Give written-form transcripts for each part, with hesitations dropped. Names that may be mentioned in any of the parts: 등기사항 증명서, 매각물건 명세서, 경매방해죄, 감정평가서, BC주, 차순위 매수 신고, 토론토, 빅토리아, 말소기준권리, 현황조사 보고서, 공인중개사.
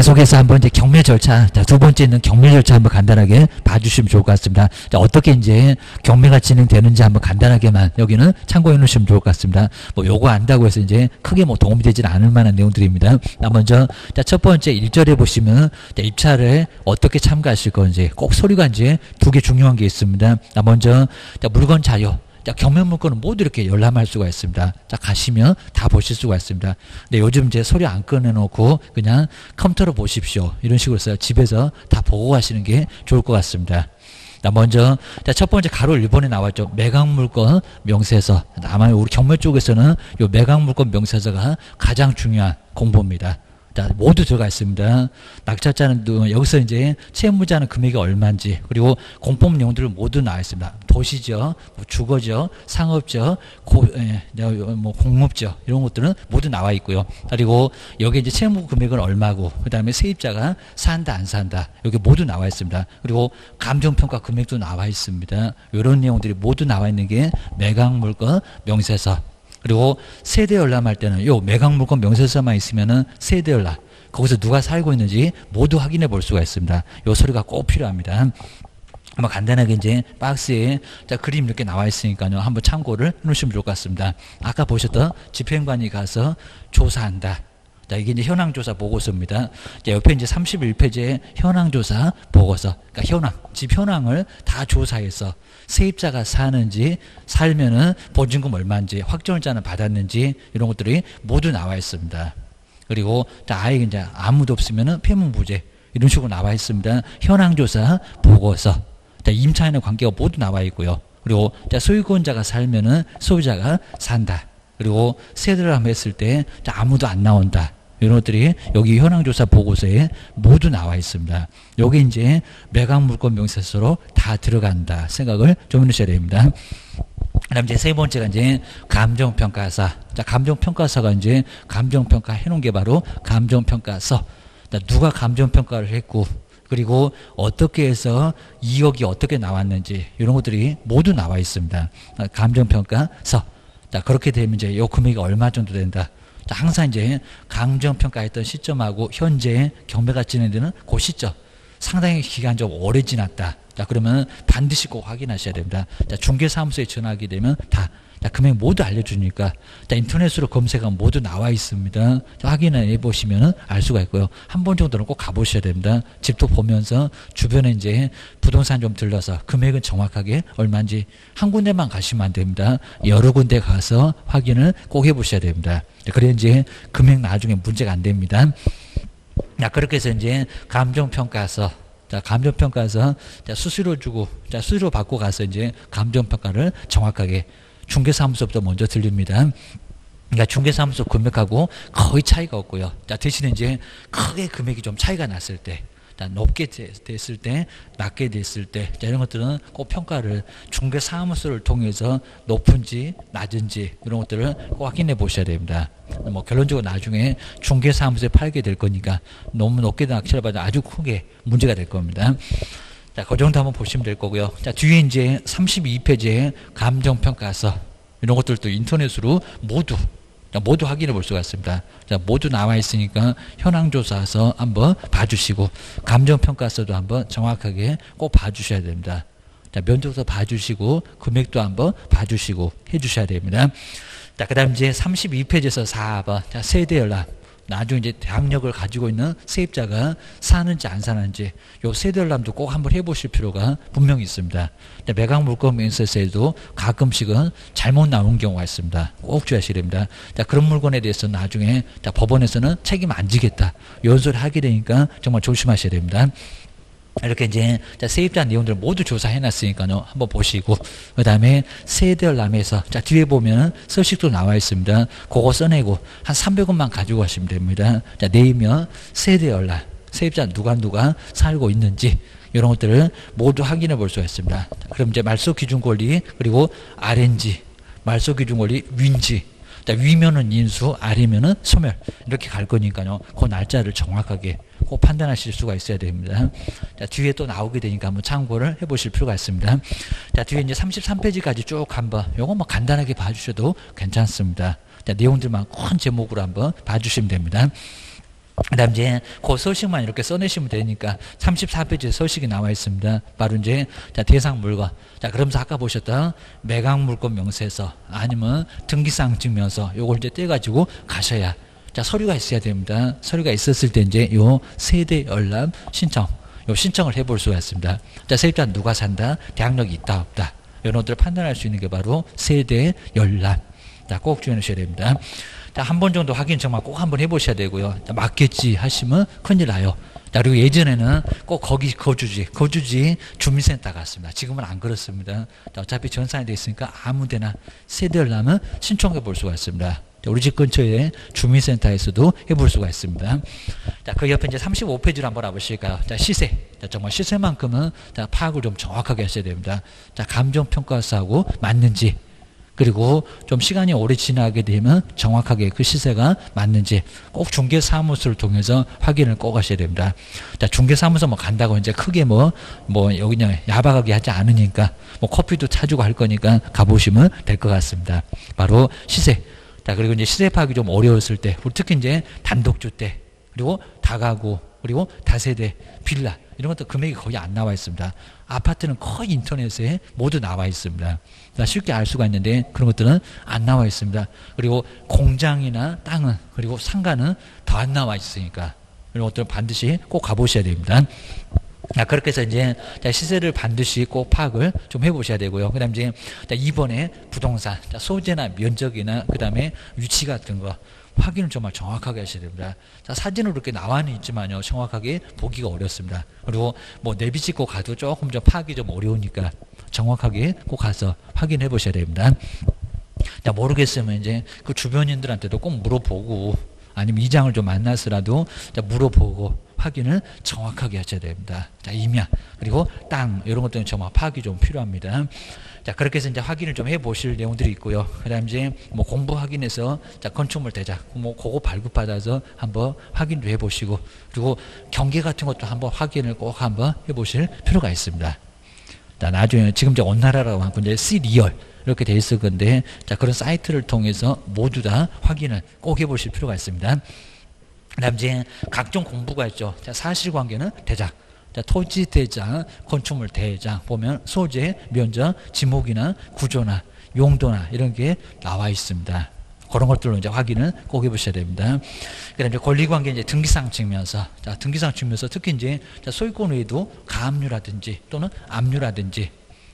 계속해서 한번 이제 경매 절차, 자, 두 번째 있는 경매 절차 한번 간단하게 봐주시면 좋을 것 같습니다. 자, 어떻게 이제 경매가 진행되는지 한번 간단하게만 여기는 참고해 놓으시면 좋을 것 같습니다. 뭐 요거 안다고 해서 이제 크게 뭐 도움이 되진 않을 만한 내용들입니다. 나 먼저 자, 첫 번째 1절에 보시면 자, 입찰에 어떻게 참가하실 건지 꼭 소리가 이제 두 개 중요한 게 있습니다. 나 먼저 자, 물건 자료. 자, 경매 물건은 모두 이렇게 열람할 수가 있습니다. 자, 가시면 다 보실 수가 있습니다. 근데 요즘 이제 소리 안 꺼내놓고 그냥 컴퓨터로 보십시오. 이런 식으로 해서 집에서 다 보고 가시는 게 좋을 것 같습니다. 자, 먼저 자, 첫 번째 가로 1번에 나왔죠. 매각물건 명세서. 아마 우리 경매 쪽에서는 요 매각물건 명세서가 가장 중요한 공보입니다. 자, 모두 들어가 있습니다. 낙찰자는 여기서 이제 채무자는 금액이 얼마인지 그리고 공법 내용들을 모두 나와 있습니다. 도시죠, 뭐 주거죠, 상업죠, 뭐 공업죠 이런 것들은 모두 나와 있고요. 그리고 여기 이제 채무 금액은 얼마고 그 다음에 세입자가 산다 안 산다 여기 모두 나와 있습니다. 그리고 감정평가 금액도 나와 있습니다. 이런 내용들이 모두 나와 있는 게 매각물건 명세서. 그리고 세대 열람할 때는 요 매각물건 명세서만 있으면은 세대 열람 거기서 누가 살고 있는지 모두 확인해 볼 수가 있습니다. 요 서류가 꼭 필요합니다. 아마 간단하게 이제 박스에 자, 그림 이렇게 나와 있으니까요. 한번 참고를 해 놓으시면 좋을 것 같습니다. 아까 보셨던 집행관이 가서 조사한다. 자, 이게 이제 현황조사 보고서입니다. 자, 옆에 이제 31페이지에 현황조사 보고서. 그러니까 현황, 집 현황을 다 조사해서 세입자가 사는지, 살면은 보증금 얼마인지, 확정일자는 받았는지, 이런 것들이 모두 나와 있습니다. 그리고 자, 아예 이제 아무도 없으면은 폐문부재. 이런 식으로 나와 있습니다. 현황조사 보고서. 자, 임차인의 관계가 모두 나와 있고요. 그리고 자, 소유권자가 살면은 소유자가 산다. 그리고 세대를 한번 했을 때 자, 아무도 안 나온다. 이런 것들이 여기 현황조사 보고서에 모두 나와 있습니다. 여기 이제 매각물건 명세서로 다 들어간다 생각을 좀 해주셔야 됩니다. 그다음 이제 세 번째가 이제 감정평가사. 자, 감정평가사가 이제 감정평가 해놓은 게 바로 감정평가서. 자, 누가 감정평가를 했고 그리고 어떻게 해서 2억이 어떻게 나왔는지 이런 것들이 모두 나와 있습니다. 감정평가서. 자, 그렇게 되면 이제 요 금액이 얼마 정도 된다. 항상 이제 감정평가했던 시점하고 현재 경매가 진행되는 그 시점 상당히 기간 좀 오래 지났다. 자, 그러면 반드시 꼭 확인하셔야 됩니다. 자, 중개사무소에 전화하게 되면 다 자, 금액 모두 알려주니까 자, 인터넷으로 검색하면 모두 나와 있습니다. 자, 확인해 보시면 알 수가 있고요. 한 번 정도는 꼭 가보셔야 됩니다. 집도 보면서 주변에 이제 부동산 좀 들러서 금액은 정확하게 얼마인지 한 군데만 가시면 안 됩니다. 여러 군데 가서 확인을 꼭 해보셔야 됩니다. 자, 그래야 이제 금액 나중에 문제가 안 됩니다. 자, 그렇게 해서 이제 감정평가서 자, 감정평가서 자, 수수료 주고 자, 수수료 받고 가서 이제 감정평가를 정확하게 중개사무소부터 먼저 들립니다. 그러니까 중개사무소 금액하고 거의 차이가 없고요. 자, 대신에 이제 크게 금액이 좀 차이가 났을 때, 자, 높게 됐을 때, 낮게 됐을 때, 자, 이런 것들은 꼭 평가를 중개사무소를 통해서 높은지 낮은지 이런 것들을 꼭 확인해 보셔야 됩니다. 뭐 결론적으로 나중에 중개사무소에 팔게 될 거니까 너무 높게 낙찰을 받으면 아주 크게 문제가 될 겁니다. 자, 그 정도 한번 보시면 될 거고요. 자, 뒤에 이제 32페이지에 감정평가서 이런 것들도 인터넷으로 모두 확인해 볼 수가 있습니다. 자, 모두 나와 있으니까 현황조사서 한번 봐주시고 감정평가서도 한번 정확하게 꼭 봐주셔야 됩니다. 자, 면적도 봐주시고 금액도 한번 봐주시고 해주셔야 됩니다. 자, 그 다음 이제 32페이지에서 4번 자, 세대 열람. 나중에 이제 대항력을 가지고 있는 세입자가 사는지 안 사는지 요 세대 열람도 꼭 한번 해보실 필요가 분명히 있습니다. 매각물건 명세서에도 가끔씩은 잘못 나온 경우가 있습니다. 꼭 주의하셔야 됩니다. 자, 그런 물건에 대해서 나중에 자, 법원에서는 책임 안 지겠다. 이런 소리 하게 되니까 정말 조심하셔야 됩니다. 이렇게 이제 자, 세입자 내용들 모두 조사해놨으니까요. 한번 보시고 그 다음에 세대열람에서 자, 뒤에 보면 서식도 나와 있습니다. 그거 써내고 한 300원만 가지고 가시면 됩니다. 자, 네이면 세대열람 세입자 누가 살고 있는지 이런 것들을 모두 확인해 볼 수가 있습니다. 자, 그럼 이제 말소기준권리 그리고 RNG 말소기준권리 위인지 자, 위면은 인수, 아래면은 소멸 이렇게 갈 거니까요. 그 날짜를 정확하게 꼭 판단하실 수가 있어야 됩니다. 자, 뒤에 또 나오게 되니까 한번 참고를 해보실 필요가 있습니다. 자, 뒤에 이제 33페이지까지 쭉 한번 요거 뭐 간단하게 봐주셔도 괜찮습니다. 자, 내용들만 큰 제목으로 한번 봐주시면 됩니다. 그다음 이제 그 소식만 이렇게 써내시면 되니까 34페이지에 소식이 나와 있습니다. 바로 이제 자 대상 물건. 자 그러면서 아까 보셨던 매각 물건 명세서 아니면 등기사항 증명서 요걸 이제 떼가지고 가셔야. 자 서류가 있어야 됩니다. 서류가 있었을 때 이제 요 세대 열람 신청. 요 신청을 해볼 수가 있습니다. 자 세입자 누가 산다? 대항력이 있다 없다. 이런 것들을 판단할 수 있는 게 바로 세대 열람. 자 꼭 주의해 주셔야 됩니다. 자, 한 번 정도 확인 정말 꼭 한 번 해보셔야 되고요. 자, 맞겠지 하시면 큰일 나요. 자, 그리고 예전에는 꼭 거기 거주지 주민센터 갔습니다. 지금은 안 그렇습니다. 자, 어차피 전산이 돼 있으니까 아무데나 세대열람은 신청해 볼 수가 있습니다. 자, 우리 집 근처에 주민센터에서도 해볼 수가 있습니다. 자, 그 옆에 이제 35페이지를 한번 와보실까요? 자, 시세. 자, 정말 시세만큼은 자, 파악을 좀 정확하게 하셔야 됩니다. 자, 감정평가서하고 맞는지. 그리고 좀 시간이 오래 지나게 되면 정확하게 그 시세가 맞는지 꼭 중개사무소를 통해서 확인을 꼭 하셔야 됩니다. 자, 중개사무소 뭐 간다고 이제 크게 뭐 여기 그냥 야박하게 하지 않으니까 뭐 커피도 사주고 할 거니까 가보시면 될 것 같습니다. 바로 시세. 자, 그리고 이제 시세 파악이 좀 어려웠을 때, 특히 이제 단독주택, 그리고 다가구, 그리고 다세대, 빌라, 이런 것도 금액이 거의 안 나와 있습니다. 아파트는 거의 인터넷에 모두 나와 있습니다. 쉽게 알 수가 있는데 그런 것들은 안 나와 있습니다. 그리고 공장이나 땅은 그리고 상가는 더 안 나와 있으니까 이런 것들은 반드시 꼭 가보셔야 됩니다. 자, 그렇게 해서 이제 시세를 반드시 꼭 파악을 좀 해보셔야 되고요. 그 다음 이제 이번에 부동산 소재나 면적이나 그 다음에 위치 같은 거 확인을 정말 정확하게 하셔야 됩니다. 자, 사진으로 이렇게 나와는 있지만요, 정확하게 보기가 어렵습니다. 그리고 뭐 내비 찍고 가도 조금 좀 파악이 좀 어려우니까 정확하게 꼭 가서 확인해 보셔야 됩니다. 자, 모르겠으면 이제 그 주변인들한테도 꼭 물어보고 아니면 이장을 좀 만나서라도 자, 물어보고 확인을 정확하게 하셔야 됩니다. 자, 임야 그리고 땅 이런 것들은 정말 파악이 좀 필요합니다. 자, 그렇게 해서 이제 확인을 좀 해보실 내용들이 있고요. 그다음 이제 뭐 공부 확인해서 자, 건축물 대작 뭐 그거 발급받아서 한번 확인도 해보시고 그리고 경계 같은 것도 한번 확인을 꼭 한번 해보실 필요가 있습니다. 자, 나중에 지금 이제 온나라라고 하고 이제 C리얼 이렇게 돼 있을 건데 자, 그런 사이트를 통해서 모두 다 확인을 꼭 해보실 필요가 있습니다. 그다음 이제 각종 공부가 있죠. 자, 사실관계는 대작. 자, 토지 대장, 건축물 대장 보면 소재, 면적, 지목이나 구조나 용도나 이런 게 나와 있습니다. 그런 것들로 이제 확인을 꼭 해보셔야 됩니다. 그다음 이제 권리관계 이제 등기사항 증명서. 자, 등기사항 증명서 특히 이제 소유권 외에도 가압류라든지 또는 압류라든지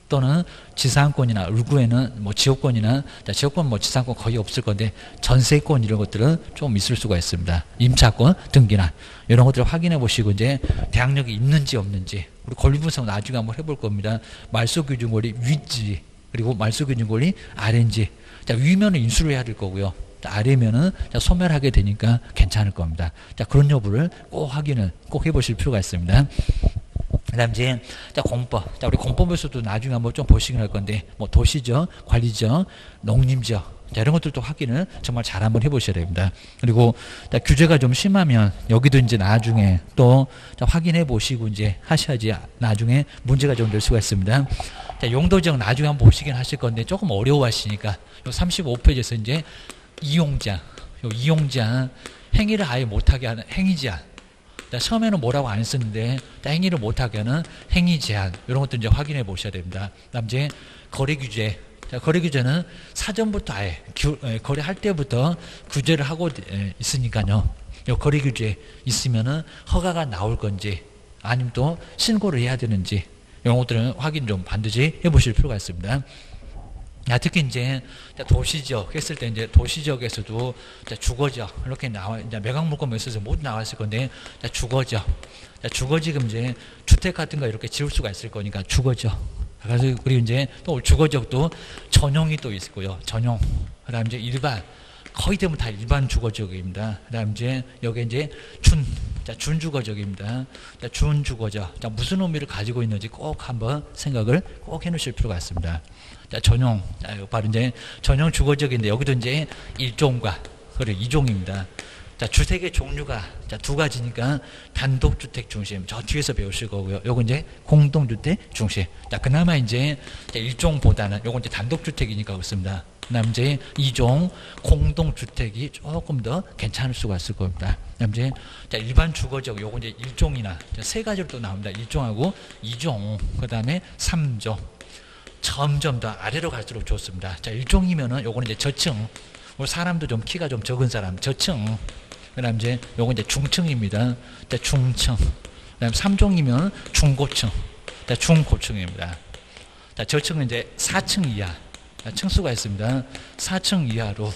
또는 지상권이나 을구에는 뭐 지역권이나 자, 지역권 뭐 지상권 거의 없을 건데 전세권 이런 것들은 좀 있을 수가 있습니다. 임차권, 등기나 이런 것들을 확인해 보시고 이제 대항력이 있는지 없는지 우리 권리 분석 나중에 한번 해볼 겁니다. 말소 규정 권리 위지 그리고 말소 규정 권리 아래인지. 자, 위면은 인수를 해야 될 거고요. 자, 아래면은 자, 소멸하게 되니까 괜찮을 겁니다. 자, 그런 여부를 꼭 확인을 꼭 해보실 필요가 있습니다. 그 다음 이제 자, 공법. 자, 우리 공법에서도 나중에 한번 좀 보시긴 할 건데 뭐 도시지역, 관리지역, 농림지역 자, 이런 것들도 확인을 정말 잘 한번 해보셔야 됩니다. 그리고 자, 규제가 좀 심하면 여기도 이제 나중에 또 자, 확인해 보시고 이제 하셔야지 나중에 문제가 좀 될 수가 있습니다. 자, 용도지역 나중에 한번 보시긴 하실 건데 조금 어려워하시니까 요 35페이지에서 이제 이용제한, 요 이용제한 행위를 아예 못하게 하는 행위제한. 자, 처음에는 뭐라고 안 쓰는데 자, 행위를 못하게 하는 행위 제한 이런 것도 이제 확인해 보셔야 됩니다. 그다음 이제 거래 규제. 자, 거래 규제는 사전부터 아예 거래할 때부터 규제를 하고 있으니까요. 이 거래 규제 있으면은 허가가 나올 건지 아니면 또 신고를 해야 되는지 이런 것들은 확인 좀 반드시 해보실 필요가 있습니다. 야, 특히 이제 도시지역 했을 때 이제 도시지역에서도 주거지역 이렇게 나와 이제 매각물건 면세서 모두 나왔을 건데 주거지역, 주거지금 이제 주택 같은 거 이렇게 지을 수가 있을 거니까 주거지역. 그래서 그리고 이제 또 주거지역도 전용이 또 있고요. 전용. 그다음 이제 일반 거의 대부분 다 일반 주거지역입니다. 그다음 이제 여기 이제 준주거지역입니다. 준주거지역. 자, 무슨 의미를 가지고 있는지 꼭 한번 생각을 꼭 해놓으실 필요가 있습니다. 자, 전용. 자, 바로 이제 전용 주거지역인데 여기도 이제 1종과 그리고 2종입니다. 자, 주택의 종류가 자, 두 가지니까 단독주택 중심. 저 뒤에서 배우실 거고요. 요거 이제 공동주택 중심. 자, 그나마 이제 1종보다는 요거 이제 단독주택이니까 그렇습니다. 그 다음에 이제 2종 공동주택이 조금 더 괜찮을 수가 있을 겁니다. 그 다음에 이제 자, 일반 주거지역 요거 이제 1종이나 세 가지로 또 나옵니다. 1종하고 2종, 그 다음에 3종. 점점 더 아래로 갈수록 좋습니다. 자, 1종이면은 요거는 이제 저층. 사람도 좀 키가 좀 적은 사람, 저층. 그 다음에 이제 요거 이제 중층입니다. 자, 중층. 그 다음에 3종이면 중고층. 자, 중고층입니다. 자, 저층은 이제 4층 이하. 자, 층수가 있습니다. 4층 이하로.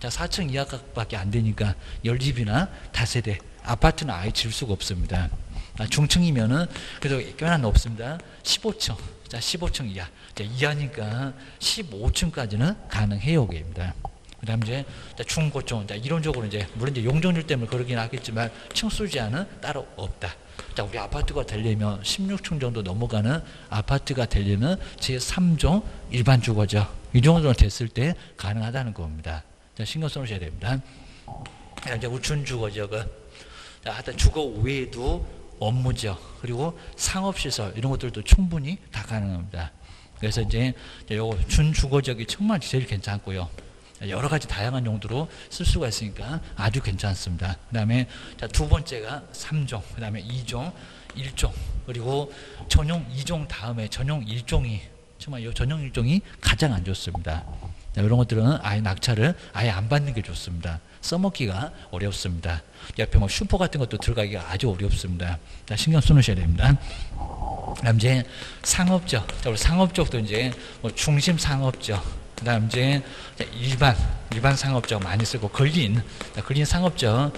자, 4층 이하밖에 안 되니까 열집이나 다세대, 아파트는 아예 질 수가 없습니다. 자, 중층이면은 그래도 꽤나 높습니다. 15층. 자, 15층 이하. 자, 이하니까 15층까지는 가능해요. 그 다음에 이제 중고층. 자, 이론적으로 이제, 물론 이제 용적률 때문에 그러긴 하겠지만 층수 제한은 따로 없다. 자, 우리 아파트가 되려면 16층 정도 넘어가는 아파트가 되려면 제3종 일반 주거죠. 이 정도 됐을 때 가능하다는 겁니다. 자, 신경 써놓으셔야 됩니다. 자, 이제 우춘 주거지역은 하여튼 주거 외에도 업무지역 그리고 상업시설 이런 것들도 충분히 다 가능합니다. 그래서 이제 요거 준주거지역이 정말 제일 괜찮고요. 여러 가지 다양한 용도로 쓸 수가 있으니까 아주 괜찮습니다. 그 다음에 두 번째가 3종, 그 다음에 2종, 1종, 그리고 전용 2종 다음에 전용 1종이, 정말 이 전용 1종이 가장 안 좋습니다. 자, 이런 것들은 아예 낙찰을 아예 안 받는 게 좋습니다. 써먹기가 어렵습니다. 옆에 뭐 슈퍼 같은 것도 들어가기가 아주 어렵습니다. 자, 신경 써놓으셔야 됩니다. 그 다음 이제 상업적, 자, 우리 상업적도 이제 뭐 중심 상업적, 그 다음 이제 일반 상업적 많이 쓰고 걸린 상업적,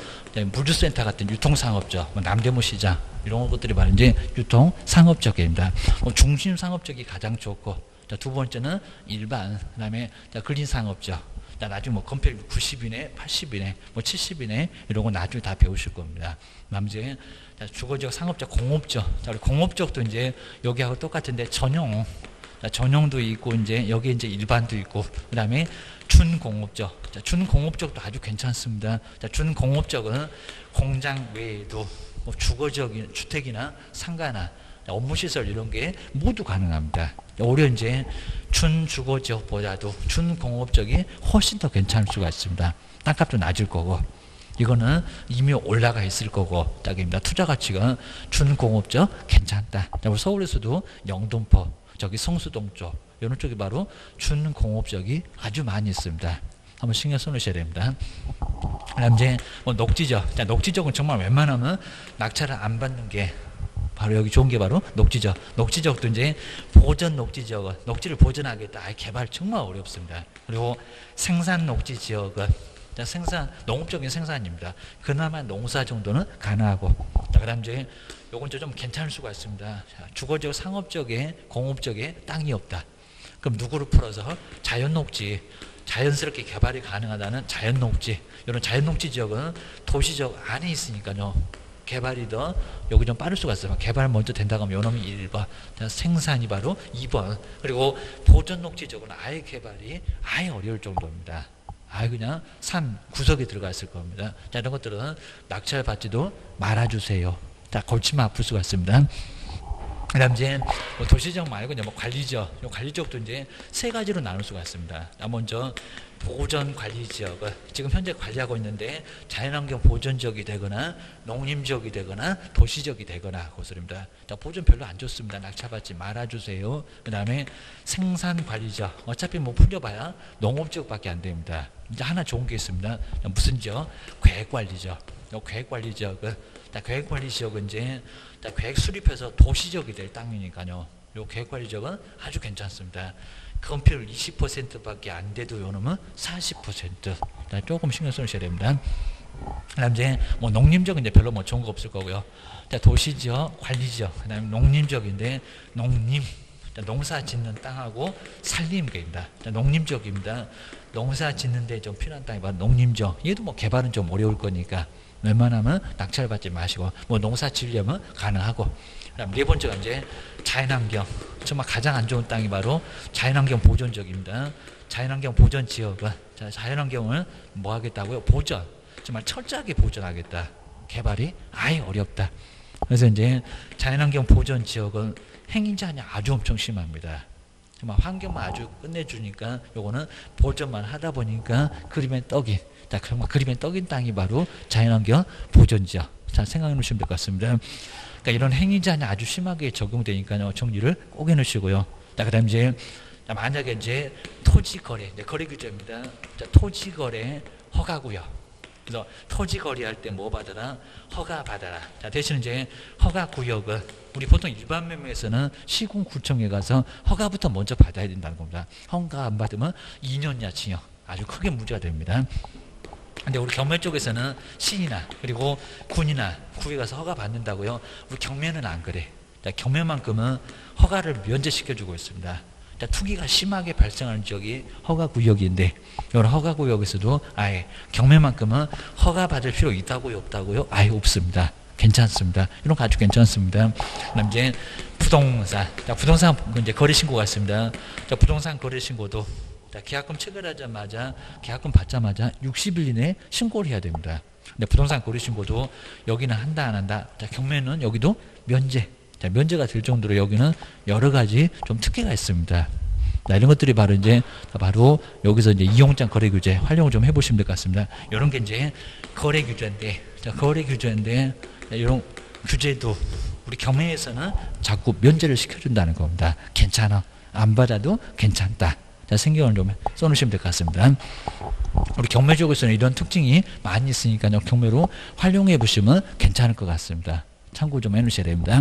물류센터 같은 유통상업적, 뭐 남대문 시장 이런 것들이 바로 이제 유통상업적입니다. 뭐 중심 상업적이 가장 좋고, 자, 두 번째는 일반, 그 다음에 걸린 상업적, 자, 나중에 뭐 건폐율 90이네, 80이네, 뭐 70이네 이런 거 나중에 다 배우실 겁니다. 그다음 이제 주거지역 상업적, 공업적, 자, 우리 공업적도 이제 여기하고 똑같은데 전용. 자, 전용도 있고, 이제, 여기 이제 일반도 있고, 그 다음에 준공업적. 자, 준공업적도 아주 괜찮습니다. 자, 준공업적은 공장 외에도 뭐 주거지역, 주택이나 상가나 업무시설 이런 게 모두 가능합니다. 오히려 이제 준주거지역보다도 준공업적이 훨씬 더 괜찮을 수가 있습니다. 땅값도 낮을 거고, 이거는 이미 올라가 있을 거고, 딱입니다. 투자 가치가 준공업적 괜찮다. 자, 우리 서울에서도 영등포. 저기 성수동 쪽, 이런 쪽이 바로 준공업적이 아주 많이 있습니다. 한번 신경 써놓으셔야 됩니다. 그다음 이제 뭐 녹지적, 자, 녹지적은 정말 웬만하면 낙찰을 안 받는 게 바로 여기 좋은 게 바로 녹지적. 녹지적도 이제 보전 녹지지역은 녹지를 보전하겠다. 아예 개발 정말 어렵습니다. 그리고 생산 녹지지역은 생산, 농업적인 생산입니다. 그나마 농사 정도는 가능하고, 그 다음 이제 요건 좀 괜찮을 수가 있습니다. 주거지역, 상업적에, 공업적에 땅이 없다. 그럼 누구를 풀어서 자연녹지, 자연스럽게 개발이 가능하다는 자연녹지, 이런 자연녹지 지역은 도시적 안에 있으니까요. 개발이 더 여기 좀 빠를 수가 있어요. 개발 먼저 된다고 하면 요 놈이 1번, 생산이 바로 2번, 그리고 보전녹지 지역은 아예 개발이 아예 어려울 정도입니다. 아예 그냥 산 구석에 들어가 있을 겁니다. 자, 이런 것들은 낙찰 받지도 말아주세요. 자, 골치만 아플 수가 있습니다. 그 다음 이제 뭐 도시지역 말고 이제 뭐 관리지역, 요 관리지역도 이제 세 가지로 나눌 수가 있습니다. 먼저 보전 관리지역은 지금 현재 관리하고 있는데 자연환경 보전지역이 되거나 농림지역이 되거나 도시지역이 되거나 그것입니다. 자, 보전 별로 안 좋습니다. 낙찰받지 말아주세요. 그 다음에 생산관리지역, 어차피 뭐 풀려봐야 농업지역밖에 안 됩니다. 이제 하나 좋은 게 있습니다. 무슨 지역? 계획관리지역. 요 계획관리지역은, 자, 계획관리지역은 이제 자, 계획 수립해서 도시지역이 될 땅이니까요. 요 계획관리지역은 아주 괜찮습니다. 건폐율 20%밖에 안 돼도 요 놈은 40%. 자, 조금 신경 써주셔야 됩니다. 그다음 이제 뭐 농림지역은 이제 별로 뭐 좋은 거 없을 거고요. 자, 도시지역, 관리지역, 그다음에 농림지역인데 농림, 자, 농사 짓는 땅하고 산림계입니다. 자, 농림지역입니다. 농사 짓는데 좀 필요한 땅이 바로 농림지역. 얘도 뭐 개발은 좀 어려울 거니까 웬만하면 낙찰받지 마시고, 뭐 농사 지으려면 가능하고. 그다음 네 번째가 이제 자연환경, 정말 가장 안 좋은 땅이 바로 자연환경 보존지역입니다. 자연환경 보존지역은 자연환경을 뭐 하겠다고요? 보존, 정말 철저하게 보존하겠다. 개발이 아예 어렵다. 그래서 이제 자연환경 보존지역은 행인제한이 아주 엄청 심합니다. 정말 환경만 아주 끝내주니까 요거는 보존만 하다 보니까 그림의 떡인, 자, 정말 그림의 떡인 땅이 바로 자연환경 보존지역. 자, 생각해 놓으시면 될 것 같습니다. 그러니까 이런 행위 제한이 아주 심하게 적용되니까요. 정리를 꼭 해 놓으시고요. 자, 그 다음 이제 만약에 이제 토지거래, 거래 규제입니다. 자, 토지거래 허가구역. 그래서 토지거래 할 때 뭐 받아라? 허가 받아라. 자, 대신 이제 허가구역은 우리 보통 일반 매매에서는 시군구청에 가서 허가부터 먼저 받아야 된다는 겁니다. 허가 안 받으면 2년이나 징역. 아주 크게 문제가 됩니다. 근데 우리 경매 쪽에서는 시나 그리고 군이나 구에 가서 허가 받는다고요. 우리 경매는 안 그래. 자, 경매만큼은 허가를 면제시켜주고 있습니다. 자, 투기가 심하게 발생하는 지역이 허가구역인데 이런 허가구역에서도 아예 경매만큼은 허가받을 필요 있다고요? 없다고요? 아예 없습니다. 괜찮습니다. 이런 거 아주 괜찮습니다. 그럼 이제 부동산. 자, 부동산 이제 거래신고 같습니다. 자, 부동산 거래신고도 자, 계약금 체결하자마자 계약금 받자마자 60일 이내에 신고를 해야 됩니다. 근데 부동산 거래신고도 여기는 한다 안 한다. 자, 경매는 여기도 면제. 자, 면제가 될 정도로 여기는 여러 가지 좀 특혜가 있습니다. 자, 이런 것들이 바로 이제 바로 여기서 이제 이용장 거래 규제 활용을 좀 해보시면 될 것 같습니다. 이런 게 이제 거래 규제인데, 자, 거래 규제인데 이런 규제도 우리 경매에서는 자꾸 면제를 시켜준다는 겁니다. 괜찮아, 안 받아도 괜찮다. 자, 생각을 좀 써놓으시면 될 것 같습니다. 우리 경매 쪽에서는 이런 특징이 많이 있으니까 경매로 활용해 보시면 괜찮을 것 같습니다. 참고 좀 해놓으셔야 됩니다.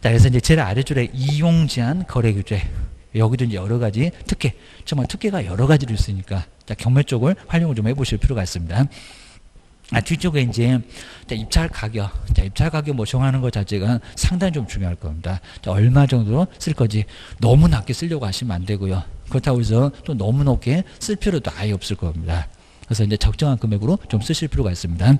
자, 그래서 이제 제일 아래줄에 이용 제한 거래 규제. 여기도 이제 여러 가지 특혜. 정말 특혜가 여러 가지로 있으니까 자, 경매 쪽을 활용을 좀 해보실 필요가 있습니다. 아, 뒤쪽에 이제 자, 입찰 가격. 자, 입찰 가격 뭐 정하는 것 자체가 상당히 좀 중요할 겁니다. 자, 얼마 정도로 쓸 거지. 너무 낮게 쓰려고 하시면 안 되고요. 그렇다고 해서 또 너무 높게 쓸 필요도 아예 없을 겁니다. 그래서 이제 적정한 금액으로 좀 쓰실 필요가 있습니다.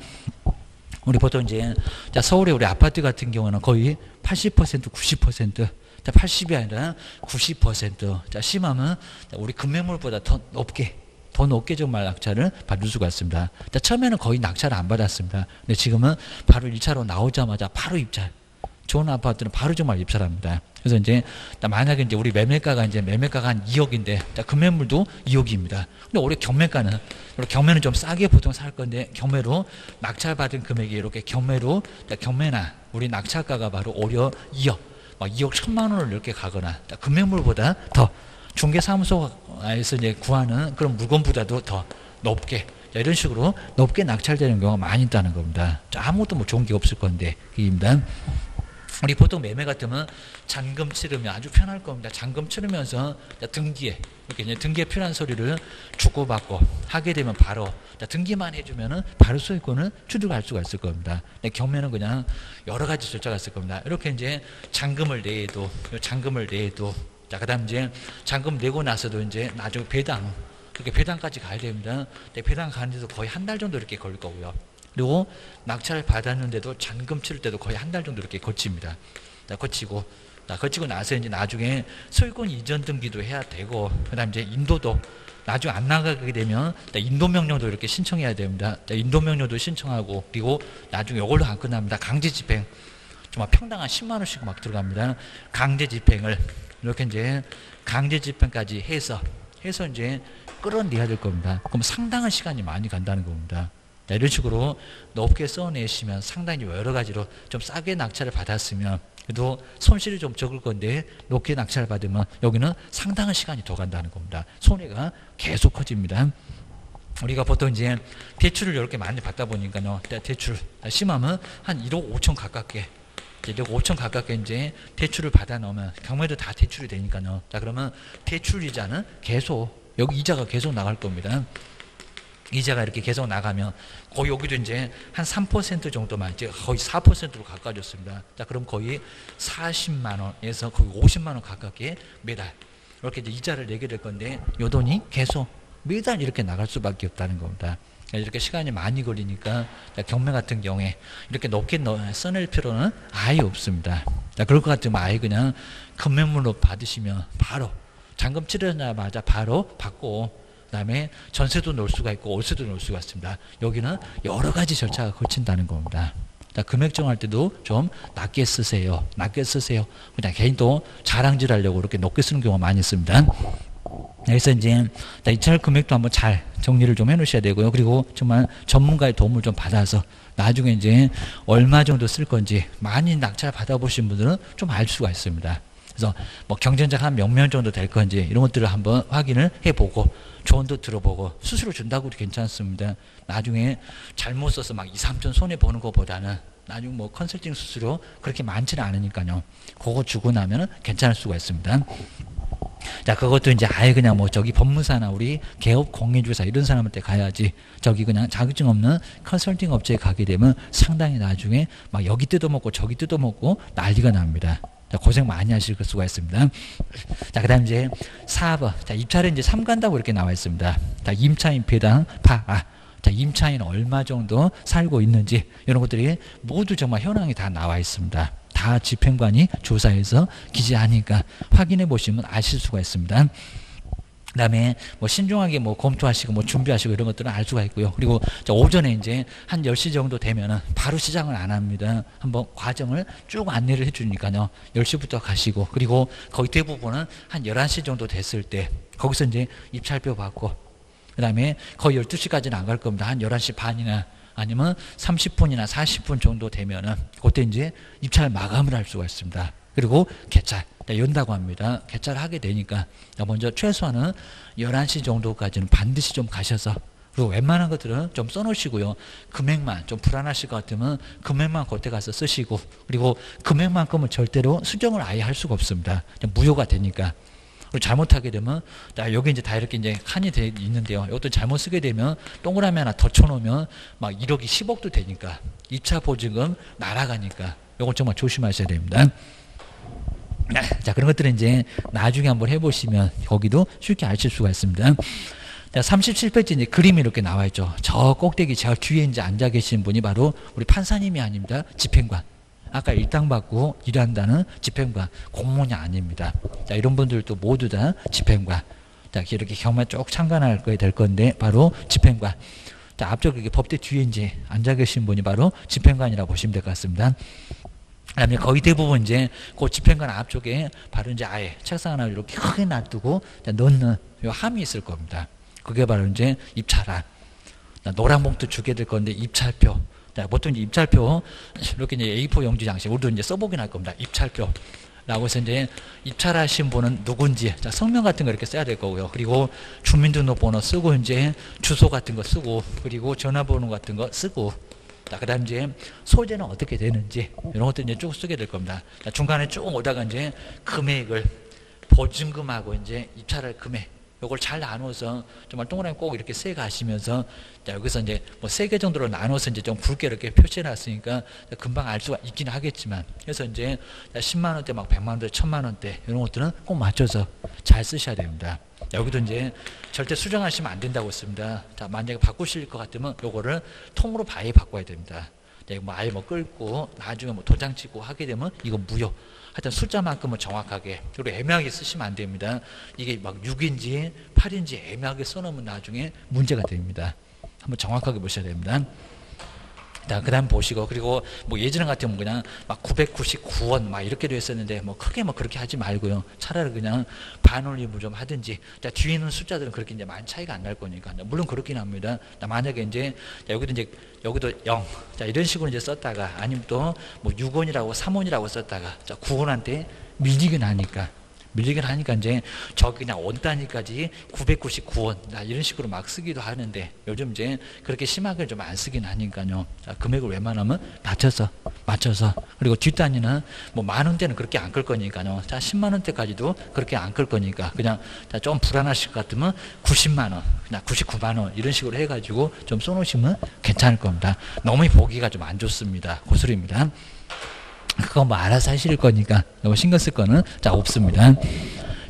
우리 보통 이제 자, 서울에 우리 아파트 같은 경우는 거의 80% 90% 자, 80이 아니라 90% 자, 심하면 자, 우리 급매물보다 더 높게 정말 낙찰을 받을 수가 있습니다. 자, 처음에는 거의 낙찰을 안 받았습니다. 근데 지금은 바로 1차로 나오자마자 바로 입찰. 좋은 아파트는 바로 정말 입찰합니다. 그래서 이제 만약에 이제 우리 매매가가 한 2억인데 자, 급매물도 2억입니다. 근데 올해 경매가는 경매는 좀 싸게 보통 살 건데 경매로 낙찰받은 금액이 이렇게 경매로 자, 경매나 우리 낙찰가가 바로 오려 2억, 막 2억 1000만 원을 이렇게 가거나 자, 급매물보다 더 중개사무소에서 이제 구하는 그런 물건보다도 더 높게. 자, 이런 식으로 높게 낙찰되는 경우가 많이 있다는 겁니다. 자, 아무것도 뭐 좋은 게 없을 건데 그입니다. 우리 보통 매매 같으면 잔금 치르면 아주 편할 겁니다. 잔금 치르면서 등기에 이렇게 이제 등기에 필요한 서류를 주고받고 하게 되면 바로 자, 등기만 해주면은 바로 소유권을 취득할 수가 있을 겁니다. 근데 경매는 그냥 여러 가지 절차가 있을 겁니다. 이렇게 이제 잔금을 내도 자, 그다음 이제 잔금 내고 나서도 이제 나중에 배당 그렇게 배당까지 가야 됩니다. 근데 배당 가는 데도 거의 한 달 정도 이렇게 걸릴 거고요. 그리고 낙찰을 받았는데도 잔금 치를 때도 거의 한 달 정도 이렇게 거칩니다. 자, 거치고 나서 이제 나중에 소유권 이전 등기도 해야 되고, 그 다음에 이제 인도도 나중에 안 나가게 되면 인도명령도 이렇게 신청해야 됩니다. 자, 인도명령도 신청하고, 그리고 나중에 이걸로 안 끝납니다. 강제집행. 정말 평당 한 10만 원씩 막 들어갑니다. 강제집행을 이렇게 이제 강제집행까지 해서 이제 끌어내야 될 겁니다. 그럼 상당한 시간이 많이 간다는 겁니다. 자, 이런 식으로 높게 써내시면 상당히 여러 가지로 좀 싸게 낙찰을 받았으면 그래도 손실이 좀 적을 건데 높게 낙찰을 받으면 여기는 상당한 시간이 더 간다는 겁니다. 손해가 계속 커집니다. 우리가 보통 이제 대출을 이렇게 많이 받다 보니까요. 대출 심하면 한 1억 5천 가깝게 1억 5천 가깝게 이제 대출을 받아 넣으면 경매도 다 대출이 되니까요. 자, 그러면 대출 이자는 계속 여기 이자가 계속 나갈 겁니다. 이자가 이렇게 계속 나가면 거의 여기도 이제 한 3% 정도만 이제 거의 4%로 가까워졌습니다. 자, 그럼 거의 40만 원에서 거의 50만 원 가깝게 매달 이렇게 이제 이자를 내게 될 건데 요 돈이 계속 매달 이렇게 나갈 수밖에 없다는 겁니다. 이렇게 시간이 많이 걸리니까 자, 경매 같은 경우에 이렇게 높게 써낼 필요는 아예 없습니다. 자, 그럴 것 같으면 아예 그냥 급매물로 받으시면 바로 잔금 치르자마자 바로 받고 그 다음에 전세도 넣을 수가 있고 월세도 넣을 수가 있습니다. 여기는 여러 가지 절차가 거친다는 겁니다. 금액 정할 때도 좀 낮게 쓰세요. 낮게 쓰세요. 그냥 개인 또 자랑질 하려고 이렇게 높게 쓰는 경우가 많이 있습니다. 그래서 이제 입찰 금액도 한번 잘 정리를 좀 해놓으셔야 되고요. 그리고 정말 전문가의 도움을 좀 받아서 나중에 이제 얼마 정도 쓸 건지 많이 낙찰 받아보신 분들은 좀 알 수가 있습니다. 그래서 뭐 경쟁자가 한 몇 명 정도 될 건지 이런 것들을 한번 확인을 해보고 조언도 들어보고 스스로 준다고 해도 괜찮습니다. 나중에 잘못 써서 막 2, 3천 손해 보는 것보다는 나중에 뭐 컨설팅 수수료 그렇게 많지는 않으니까요. 그거 주고 나면은 괜찮을 수가 있습니다. 자, 그것도 이제 아예 그냥 뭐 저기 법무사나 우리 개업 공인중개사 이런 사람한테 가야지, 저기 그냥 자격증 없는 컨설팅 업체에 가게 되면 상당히 나중에 막 여기 뜯어먹고 저기 뜯어먹고 난리가 납니다. 자, 고생 많이 하실 수가 있습니다. 자, 그 다음 이제 4번. 자, 입찰은 이제 3간다고 이렇게 나와 있습니다. 자, 임차인 배당 자, 임차인 얼마 정도 살고 있는지 이런 것들이 모두 정말 현황이 다 나와 있습니다. 다 집행관이 조사해서 기재하니까 확인해 보시면 아실 수가 있습니다. 그 다음에 뭐 신중하게 뭐 검토하시고 뭐 준비하시고 이런 것들은 알 수가 있고요. 그리고 오전에 이제 한 10시 정도 되면은 바로 시작을 안 합니다. 한번 과정을 쭉 안내를 해주니까요. 10시부터 가시고, 그리고 거의 대부분은 한 11시 정도 됐을 때 거기서 이제 입찰표 받고, 그 다음에 거의 12시까지는 안 갈 겁니다. 한 11시 반이나 아니면 30분이나 40분 정도 되면은 그때 이제 입찰 마감을 할 수가 있습니다. 그리고 개찰 연다고 합니다. 개찰 하게 되니까 먼저 최소한은 11시 정도까지는 반드시 좀 가셔서, 그리고 웬만한 것들은 좀 써놓으시고요. 금액만 좀 불안하실 것 같으면 금액만 그때 가서 쓰시고, 그리고 금액만큼은 절대로 수정을 아예 할 수가 없습니다. 무효가 되니까. 잘못하게 되면, 자, 여기 이제 다 이렇게 이제 칸이 돼 있는데요. 이것도 잘못 쓰게 되면 동그라미 하나 더 쳐놓으면 막 1억이 10억도 되니까 2차 보증금 날아가니까 이건 정말 조심하셔야 됩니다. 자, 그런 것들은 이제 나중에 한번 해보시면 거기도 쉽게 아실 수가 있습니다. 자, 37페이지 이제 그림이 이렇게 나와 있죠. 저 꼭대기 저 뒤에 이제 앉아 계신 분이 바로 우리 판사님이 아닙니다. 집행관. 아까 일당 받고 일한다는 집행관, 공무원이 아닙니다. 자, 이런 분들도 모두 다 집행관. 자, 이렇게 경매 쭉 참관할 거에 될 건데 바로 집행관. 자, 앞쪽 이렇게 법대 뒤에 이제 앉아 계신 분이 바로 집행관이라고 보시면 될 것 같습니다. 그다음에 거의 대부분 이제 그 집행관 앞쪽에 바로 이제 아예 책상 하나 이렇게 크게 놔두고 넣는 요 함이 있을 겁니다. 그게 바로 이제 입찰안. 노란 봉투 주게 될 건데 입찰표. 자, 보통 이제 입찰표, 이렇게 이제 A4 용지 양식, 우리도 이제 써보긴 할 겁니다. 입찰표라고 해서 이제 입찰하신 분은 누군지, 자, 성명 같은 거 이렇게 써야 될 거고요. 그리고 주민등록번호 쓰고, 이제 주소 같은 거 쓰고, 그리고 전화번호 같은 거 쓰고, 자, 그 다음 이제 소재는 어떻게 되는지, 이런 것도 이제 쭉 쓰게 될 겁니다. 자, 중간에 쭉 오다가 이제 금액을, 보증금하고 이제 입찰할 금액, 요걸 잘 나눠서 정말 동그라미 꼭 이렇게 세 가시면서, 자, 여기서 이제 뭐 세 개 정도로 나눠서 이제 좀 굵게 이렇게 표시해 놨으니까 금방 알 수가 있긴 하겠지만, 그래서 이제 10만 원대 막 100만 원대 1000만 원대 이런 것들은 꼭 맞춰서 잘 쓰셔야 됩니다. 여기도 이제 절대 수정하시면 안 된다고 했습니다. 자, 만약에 바꾸실 것 같으면 요거를 통으로 아예 바꿔야 됩니다. 네, 뭐 아예 뭐 끌고 나중에 뭐 도장 찍고 하게 되면 이거 무효. 하여튼 숫자만큼은 정확하게, 그리고 애매하게 쓰시면 안 됩니다. 이게 막 6인지 8인지 애매하게 써놓으면 나중에 문제가 됩니다. 한번 정확하게 보셔야 됩니다. 자, 그 다음 보시고, 그리고 뭐 예전 같으면 그냥 막 999원 막 이렇게 돼 있었는데 뭐 크게 막 그렇게 하지 말고요. 차라리 그냥 반 올림을 좀 하든지, 자, 뒤에 있는 숫자들은 그렇게 이제 많이 차이가 안 날 거니까. 물론 그렇긴 합니다. 만약에 이제, 자, 여기도 0. 자, 이런 식으로 이제 썼다가, 아니면 또 뭐 6원이라고 3원이라고 썼다가, 자, 9원한테 밀리긴 하니까 이제 저기 그냥 원 단위까지 999원 이런 식으로 막 쓰기도 하는데, 요즘 이제 그렇게 심하게 좀 안 쓰긴 하니까요. 자, 금액을 웬만하면 맞춰서, 그리고 뒷단위는 뭐 만 원대는 그렇게 안 끌 거니까요. 자, 10만 원대까지도 그렇게 안 끌 거니까 그냥, 자, 좀 불안하실 것 같으면 90만 원, 그냥 99만 원 이런 식으로 해가지고 좀 써놓으시면 괜찮을 겁니다. 너무 보기가 좀 안 좋습니다. 고수리입니다. 그건 뭐 알아서 하실 거니까 너무 신경 쓸 거는, 자, 없습니다.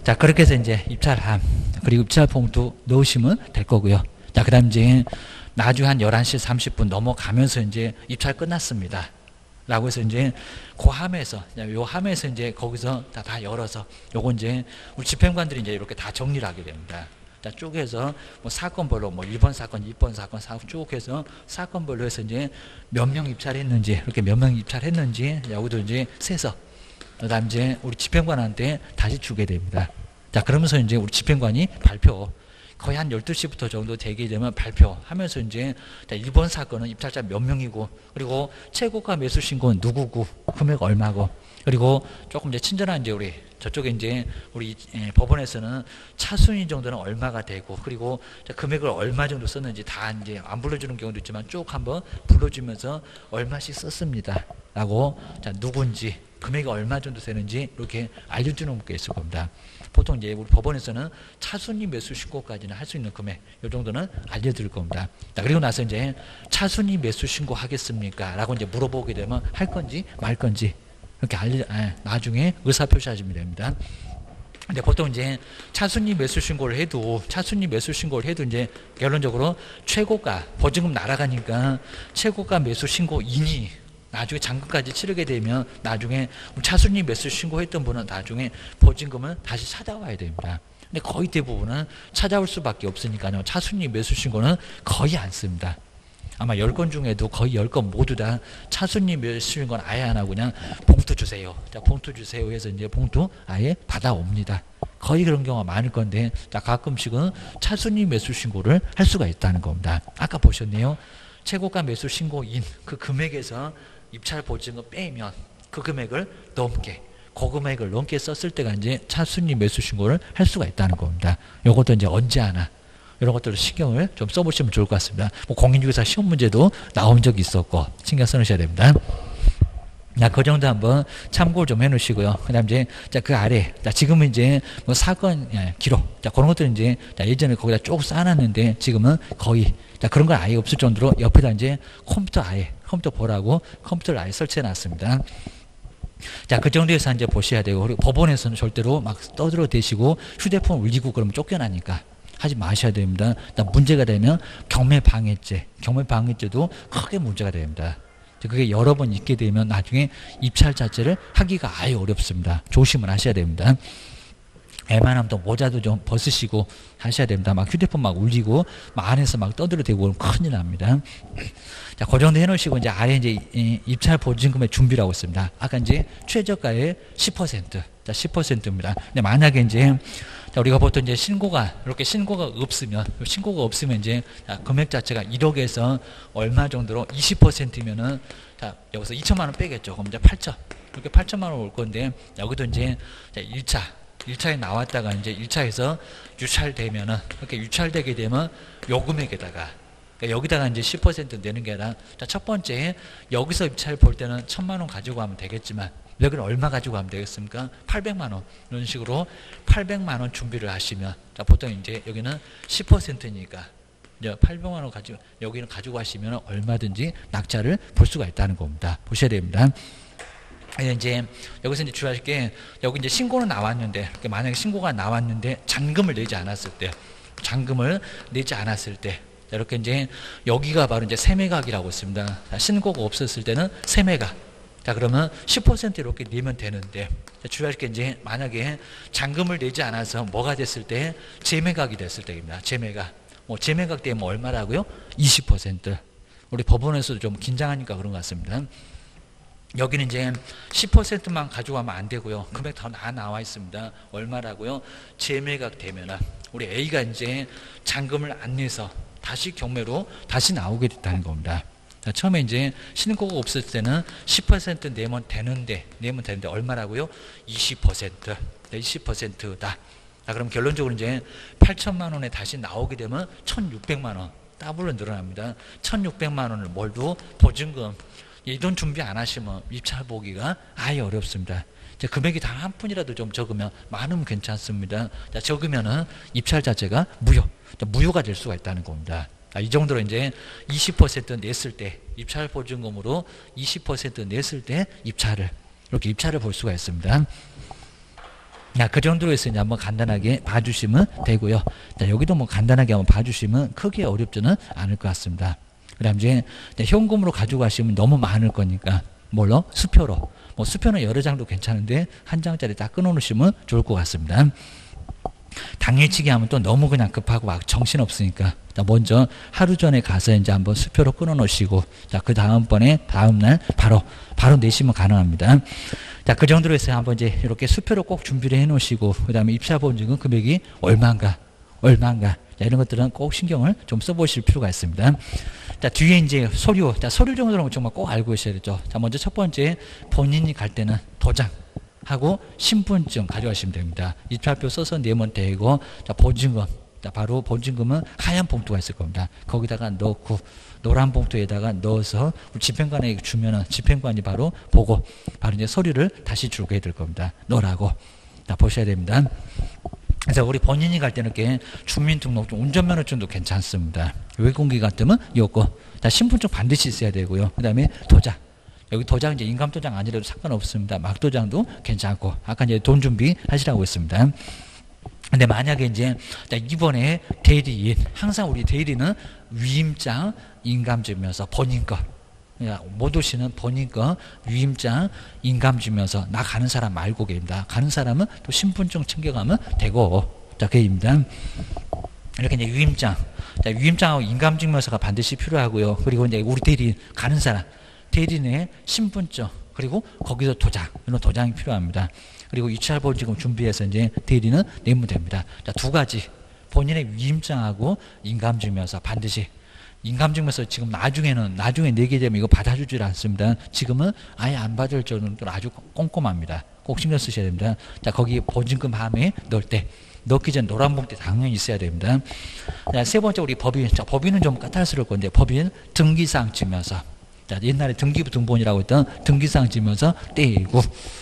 자, 그렇게 해서 이제 입찰함, 그리고 입찰봉투 넣으시면 될 거고요. 자, 그 다음 이제 나중에 한 11시 30분 넘어가면서 이제 입찰 끝났습니다. 라고 해서 이제 그 함에서, 요 함에서 이제 거기서 다 열어서 요거 이제 우리 집행관들이 이제 이렇게 다 정리를 하게 됩니다. 다 쪼개서 뭐 사건별로 뭐 1번 사건, 2번 사건, 4번 쭉 해서 사건별로 해서 이제 몇 명 입찰했는지, 이렇게 몇 명 입찰했는지 야구도 이제 세서 그다음 이제 우리 집행관한테 다시 주게 됩니다. 자, 그러면서 이제 우리 집행관이 발표. 거의 한 12시부터 정도 대기되면 발표하면서 이제 이번 사건은 입찰자 몇 명이고, 그리고 최고가 매수 신고는 누구고, 금액 얼마고, 그리고 조금 이제 친절한 이제 우리 저쪽에 이제 우리 법원에서는 차순위 정도는 얼마가 되고, 그리고 금액을 얼마 정도 썼는지 다 이제 안 불러주는 경우도 있지만 쭉 한번 불러주면서 얼마씩 썼습니다. 라고, 자, 누군지, 금액이 얼마 정도 되는지 이렇게 알려주는 게 있을 겁니다. 보통 이제 우리 법원에서는 차순위 매수 신고까지는 할 수 있는 금액 이 정도는 알려드릴 겁니다. 자, 그리고 나서 이제 차순위 매수 신고 하겠습니까? 라고 이제 물어보게 되면 할 건지 말 건지 이렇게 나중에 의사 표시하시면 됩니다. 근데 보통 이제 차순위 매수 신고를 해도 이제 결론적으로 최고가 보증금 날아가니까 최고가 매수 신고이니 나중에 잔금까지 치르게 되면 나중에 차순위 매수 신고했던 분은 나중에 보증금을 다시 찾아와야 됩니다. 근데 거의 대부분은 찾아올 수밖에 없으니까요. 차순위 매수 신고는 거의 안 씁니다. 아마 10건 중에도 거의 10건 모두 다 차순위 매수 신고는 아예 안 하고 그냥 봉투 주세요. 자, 봉투 주세요 해서 이제 봉투 아예 받아옵니다. 거의 그런 경우가 많을 건데, 자, 가끔씩은 차순위 매수 신고를 할 수가 있다는 겁니다. 아까 보셨네요. 최고가 매수 신고인 그 금액에서 입찰 보증금 빼면 그 금액을 넘게, 고금액을 넘게 썼을 때가 이제 차순위 매수 신고를 할 수가 있다는 겁니다. 요것도 이제 언제 하나, 이런 것들을 신경을 좀 써보시면 좋을 것 같습니다. 뭐 공인중개사 시험 문제도 나온 적이 있었고, 신경 써놓으셔야 됩니다. 자, 그 정도 한번 참고 좀 해놓으시고요. 그 다음 이제, 자, 그 아래, 자, 지금은 이제 뭐 사건 기록, 자, 그런 것들은 이제, 자, 예전에 거기다 쭉 쌓아놨는데 지금은 거의, 자, 그런 건 아예 없을 정도로 옆에다 이제 컴퓨터 아예, 컴퓨터 보라고 컴퓨터를 아예 설치해 놨습니다. 자, 그 정도에서 이제 보셔야 되고, 그리고 법원에서는 절대로 막 떠들어 대시고 휴대폰 울리고 그러면 쫓겨나니까 하지 마셔야 됩니다. 문제가 되면 경매방해죄, 경매방해죄도 크게 문제가 됩니다. 그게 여러 번 있게 되면 나중에 입찰 자체를 하기가 아예 어렵습니다. 조심을 하셔야 됩니다. 웬만하면 또 모자도 좀 벗으시고 하셔야 됩니다. 막 휴대폰 막 울리고 막 안에서 막 떠들어대고 그러면 큰일 납니다. 자, 그 정도 해놓으시고 이제 아래 이제 입찰 보증금의 준비라고 있습니다. 아까 이제 최저가의 10%, 자, 10%입니다. 근데 만약에 이제 자, 우리가 보통 이제 신고가, 이렇게 신고가 없으면 이제, 자, 금액 자체가 1억에서 얼마 정도로 20%면은, 자, 여기서 2천만 원 빼겠죠. 그럼 이제 8천. 이렇게 8천만 원 올 건데, 여기도 이제, 자, 1차에 나왔다가 이제 1차에서 유찰되면은, 이렇게 유찰되게 되면 요금액에다가, 그러니까 여기다가 이제 10% 내는 게 아니라, 자, 첫 번째, 여기서 입찰 볼 때는 1,000만 원 가지고 가면 되겠지만, 여기는 얼마 가지고 가면 되겠습니까? 800만 원. 이런 식으로 800만 원 준비를 하시면, 자, 보통 이제 여기는 10%니까 800만 원 가지고, 여기는 가지고 가시면 얼마든지 낙찰을 볼 수가 있다는 겁니다. 보셔야 됩니다. 이제 여기서 이제 주의하실 게, 여기 이제 신고는 나왔는데, 만약에 신고가 나왔는데 잔금을 내지 않았을 때, 자, 이렇게 이제 여기가 바로 이제 세매각이라고 있습니다. 자, 신고가 없었을 때는 세매각. 자, 그러면 10% 이렇게 내면 되는데, 주의하실 게 이제 만약에 잔금을 내지 않아서 뭐가 됐을 때, 재매각이 됐을 때입니다. 재매각. 뭐 재매각 되면 얼마라고요? 20%. 우리 법원에서도 좀 긴장하니까 그런 것 같습니다. 여기는 이제 10%만 가져가면 안 되고요. 금액 다 나와 있습니다. 얼마라고요? 재매각 되면 우리 A가 이제 잔금을 안 내서 다시 경매로 다시 나오게 됐다는 겁니다. 자, 처음에 이제 신고가 없을 때는 10% 내면 되는데 얼마라고요? 20%. 20%다. 자, 그럼 결론적으로 이제 8천만 원에 다시 나오게 되면 1,600만 원. 더블로 늘어납니다. 1,600만 원을 뭘로? 보증금. 이 돈 준비 안 하시면 입찰 보기가 아예 어렵습니다. 자, 금액이 단 한 푼이라도 좀 적으면, 많으면 괜찮습니다. 자, 적으면은 입찰 자체가 무효가 될 수가 있다는 겁니다. 이 정도로 이제 20% 냈을 때, 입찰 보증금으로 20% 냈을 때 이렇게 입찰을 볼 수가 있습니다. 자, 그 정도로 해서 이제 한번 간단하게 봐주시면 되고요. 자, 여기도 뭐 간단하게 한번 봐주시면 크게 어렵지는 않을 것 같습니다. 그 다음 이제 현금으로 가져가시면 너무 많을 거니까, 뭘로? 수표로. 뭐 수표는 여러 장도 괜찮은데 한 장짜리 딱 끊어 놓으시면 좋을 것 같습니다. 당일치기 하면 또 너무 그냥 급하고 막 정신 없으니까 먼저 하루 전에 가서 이제 한번 수표로 끊어 놓으시고, 자, 그 다음번에 다음날 바로 내시면 가능합니다. 자, 그 정도로 해서 한번 이제 이렇게 수표로 꼭 준비를 해 놓으시고, 그 다음에 입찰 보증금 금액이 얼마인가, 자, 이런 것들은 꼭 신경을 좀 써보실 필요가 있습니다. 자, 뒤에 이제 서류, 자, 서류 정도는 정말 꼭 알고 계셔야 되죠. 자, 먼저 첫 번째, 본인이 갈 때는 도장하고 신분증 가져가시면 됩니다. 입찰표 써서 내면 되고, 자, 보증금. 자, 바로 보증금은 하얀 봉투가 있을 겁니다. 거기다가 넣고, 노란 봉투에다가 넣어서 우리 집행관에게 주면은 집행관이 바로 보고, 바로 이제 서류를 다시 주게 될 겁니다. 넣으라고. 자, 보셔야 됩니다. 그래서 우리 본인이 갈 때는 이렇게 주민등록증, 운전면허증도 괜찮습니다. 외국인 같으면 이거, 자, 신분증 반드시 있어야 되고요. 그 다음에 도장. 여기 도장 이제 인감도장 아니라도 상관없습니다. 막도장도 괜찮고, 아까 이제 돈 준비 하시라고 했습니다. 근데 만약에 이제 이번에 대리인, 항상 우리 대리는 위임장, 인감증명서, 본인 거. 못 오시는 본인 거, 위임장, 인감증명서, 나 가는 사람 말고 계입니다. 가는 사람은 또 신분증 챙겨가면 되고, 자, 계입니다. 이렇게 이제 위임장, 자, 위임장하고 인감증명서가 반드시 필요하고요. 그리고 이제 우리 대리인, 가는 사람, 대리인의 신분증, 그리고 거기서 도장, 이런 도장이 필요합니다. 그리고 입찰보증금 준비해서 이제 대리는 내면 됩니다. 자, 두 가지. 본인의 위임장하고 인감증명서 반드시. 인감증명서 지금 나중에 내게 되면 이거 받아주질 않습니다. 지금은 아예 안 받을 정도로 아주 꼼꼼합니다. 꼭 신경 쓰셔야 됩니다. 자, 거기 보증금 함에 넣을 때. 넣기 전 노란 봉투 당연히 있어야 됩니다. 자, 세 번째 우리 법인. 자, 법인은 좀 까탈스러울 건데 법인 등기사항 증명서. 자, 옛날에 등기부 등본이라고 했던 등기사항 지면서 떼이고,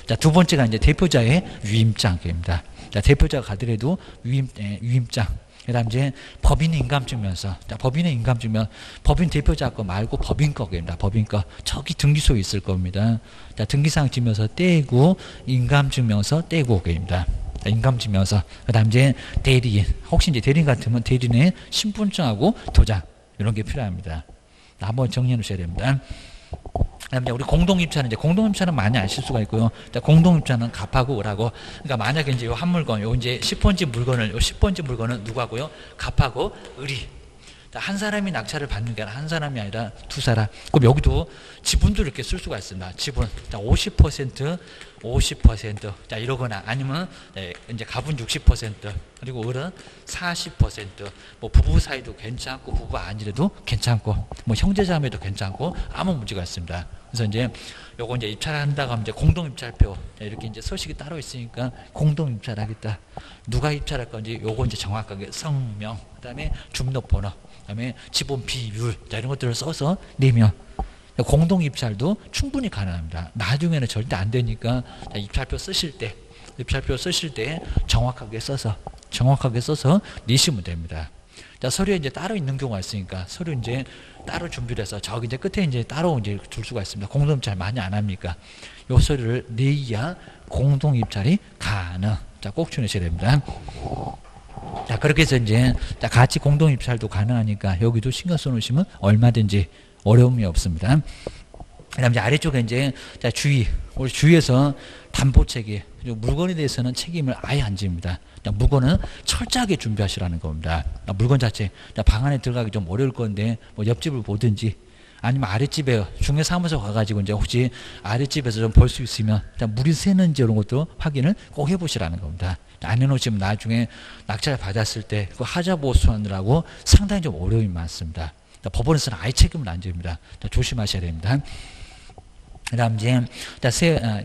자, 두 번째가 이제 대표자의 위임장입니다. 자, 대표자가 가더라도 위임장. 그다음 이제 법인 인감증명서. 자, 법인의 인감증명, 법인 대표자 거 말고 법인 거입니다. 법인 거 저기 등기소에 있을 겁니다. 자, 등기사항 지면서 떼고, 인감증명서 떼고 거입니다. 인감증명서. 그다음 이제 대리인. 혹시 이제 대리인 같으면 대리인의 신분증하고 도장 이런 게 필요합니다. 한번 정리해 놓으셔야 됩니다. 그다음에 우리 공동입찰은 이제 많이 아실 수가 있고요. 공동입찰은 갑하고 을하고, 그러니까 만약에 이제 요 한 물건, 요 이제 10번지 물건을, 요 10번지 물건은 누구하고요? 갑하고 을이. 한 사람이 낙찰을 받는 게 아니라 한 사람이 아니라 두 사람. 그럼 여기도 지분도 이렇게 쓸 수가 있습니다. 지분. 50%, 자, 이러거나 아니면 이제 갑은 60%, 그리고 을은 40%. 뭐 부부 사이도 괜찮고 부부 아니래도 괜찮고 뭐 형제자매도 괜찮고 아무 문제가 없습니다. 그래서 이제 요거 이제 입찰한다고 하면 이제 공동 입찰표, 이렇게 이제 서식이 따로 있으니까 공동 입찰하겠다. 누가 입찰할 건지 요거 이제 정확하게 성명, 그다음에 주민등록번호, 그다음에 지분 비율, 자, 이런 것들을 써서 내면 공동 입찰도 충분히 가능합니다. 나중에는 절대 안 되니까, 자, 입찰표 쓰실 때 정확하게 써서 내시면 됩니다. 자, 서류에 이제 따로 있는 경우가 있으니까 서류 이제 따로 준비를 해서 저기 이제 끝에 이제 따로 이제 둘 수가 있습니다. 공동 입찰 많이 안 합니까? 요 서류를 내야 공동 입찰이 가능. 자, 꼭 주의하셔야 됩니다. 자, 그렇게 해서 이제, 자, 같이 공동 입찰도 가능하니까 여기도 신경 써 놓으시면 얼마든지 어려움이 없습니다. 그다음 이제 아래쪽에 이제, 자, 주의. 우리 주의에서 담보 책임, 물건에 대해서는 책임을 아예 안 집니다. 자, 물건은 철저하게 준비하시라는 겁니다. 자, 물건 자체, 자, 방 안에 들어가기 좀 어려울 건데 뭐 옆집을 보든지 아니면 아랫집에 중개사무소 가가지고 이제 혹시 아랫집에서 좀 볼 수 있으면, 자, 물이 새는지 이런 것도 확인을 꼭 해보시라는 겁니다. 안 해놓으시면 나중에 낙찰 받았을 때 그 하자 보수하느라고 상당히 좀 어려움이 많습니다. 자, 법원에서는 아예 책임을 안 집니다. 자, 조심하셔야 됩니다. 그 다음 이제, 자,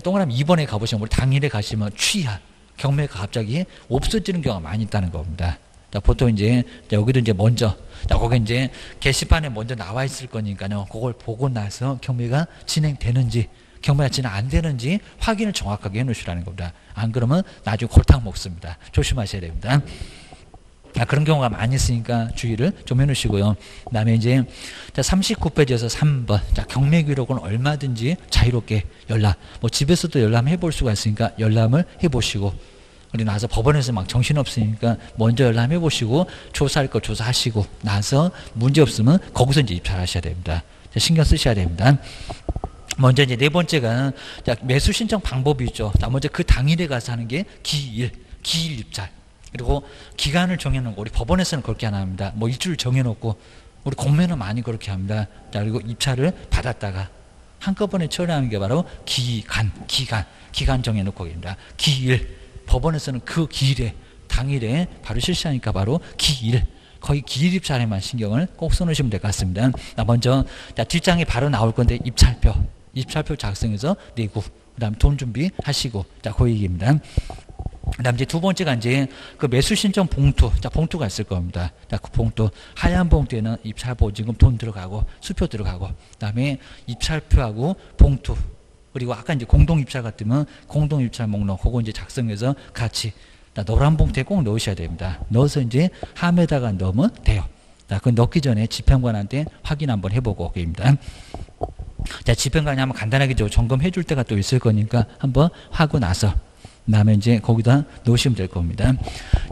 동그라미 2번에 가보시면 우리 당일에 가시면 취하, 경매가 갑자기 없어지는 경우가 많이 있다는 겁니다. 자, 보통 이제, 자, 여기도 이제 먼저, 자, 거기 이제 게시판에 먼저 나와 있을 거니까요. 그걸 보고 나서 경매가 진행되는지, 경매가 진행 안 되는지 확인을 정확하게 해 놓으시라는 겁니다. 안 그러면 나중에 골탕 먹습니다. 조심하셔야 됩니다. 자, 그런 경우가 많이 있으니까 주의를 좀 해 놓으시고요. 그 다음에 이제, 자, 39페이지에서 3번. 자, 경매 기록은 얼마든지 자유롭게 연락. 뭐 집에서도 열람해 볼 수가 있으니까 열람을 해 보시고. 그리고 나서 법원에서 막 정신없으니까 먼저 열람해 보시고 조사할 거 조사하시고 나서 문제 없으면 거기서 이제 입찰하셔야 됩니다. 자, 신경 쓰셔야 됩니다. 먼저 이제 네 번째가, 자, 매수 신청 방법이 있죠. 자, 먼저 그 당일에 가서 하는 게 기일 입찰. 그리고 기간을 정해놓고, 우리 법원에서는 그렇게 안 합니다. 뭐 일주일 정해놓고, 우리 공매는 많이 그렇게 합니다. 자, 그리고 입찰을 받았다가 한꺼번에 처리하는 게 바로 기간 정해놓고 입니다. 기일, 법원에서는 그 기일에, 당일에 바로 실시하니까 바로 기일, 거의 기일 입찰에만 신경을 꼭 써놓으시면 될 것 같습니다. 먼저 뒷장에 바로 나올 건데 입찰표 작성해서 내고, 그 다음 돈 준비 하시고, 자, 그 얘기입니다. 그 다음 이제 두 번째가 이제 그 매수 신청 봉투, 자, 봉투가 있을 겁니다. 자, 그 봉투, 하얀 봉투에는 입찰 보증금 돈 들어가고 수표 들어가고, 그 다음에 입찰표하고 봉투, 그리고 아까 이제 공동 입찰 같으면 공동 입찰 목록, 그거 이제 작성해서 같이, 자, 노란 봉투에 꼭 넣으셔야 됩니다. 넣어서 이제 함에다가 넣으면 돼요. 자, 그 넣기 전에 집행관한테 확인 한번 해보고 그입니다. 자, 집행관이 한번 간단하게 점검해 줄 때가 또 있을 거니까 한번 하고 나서, 그다음에 이제 거기다 놓으시면 될 겁니다.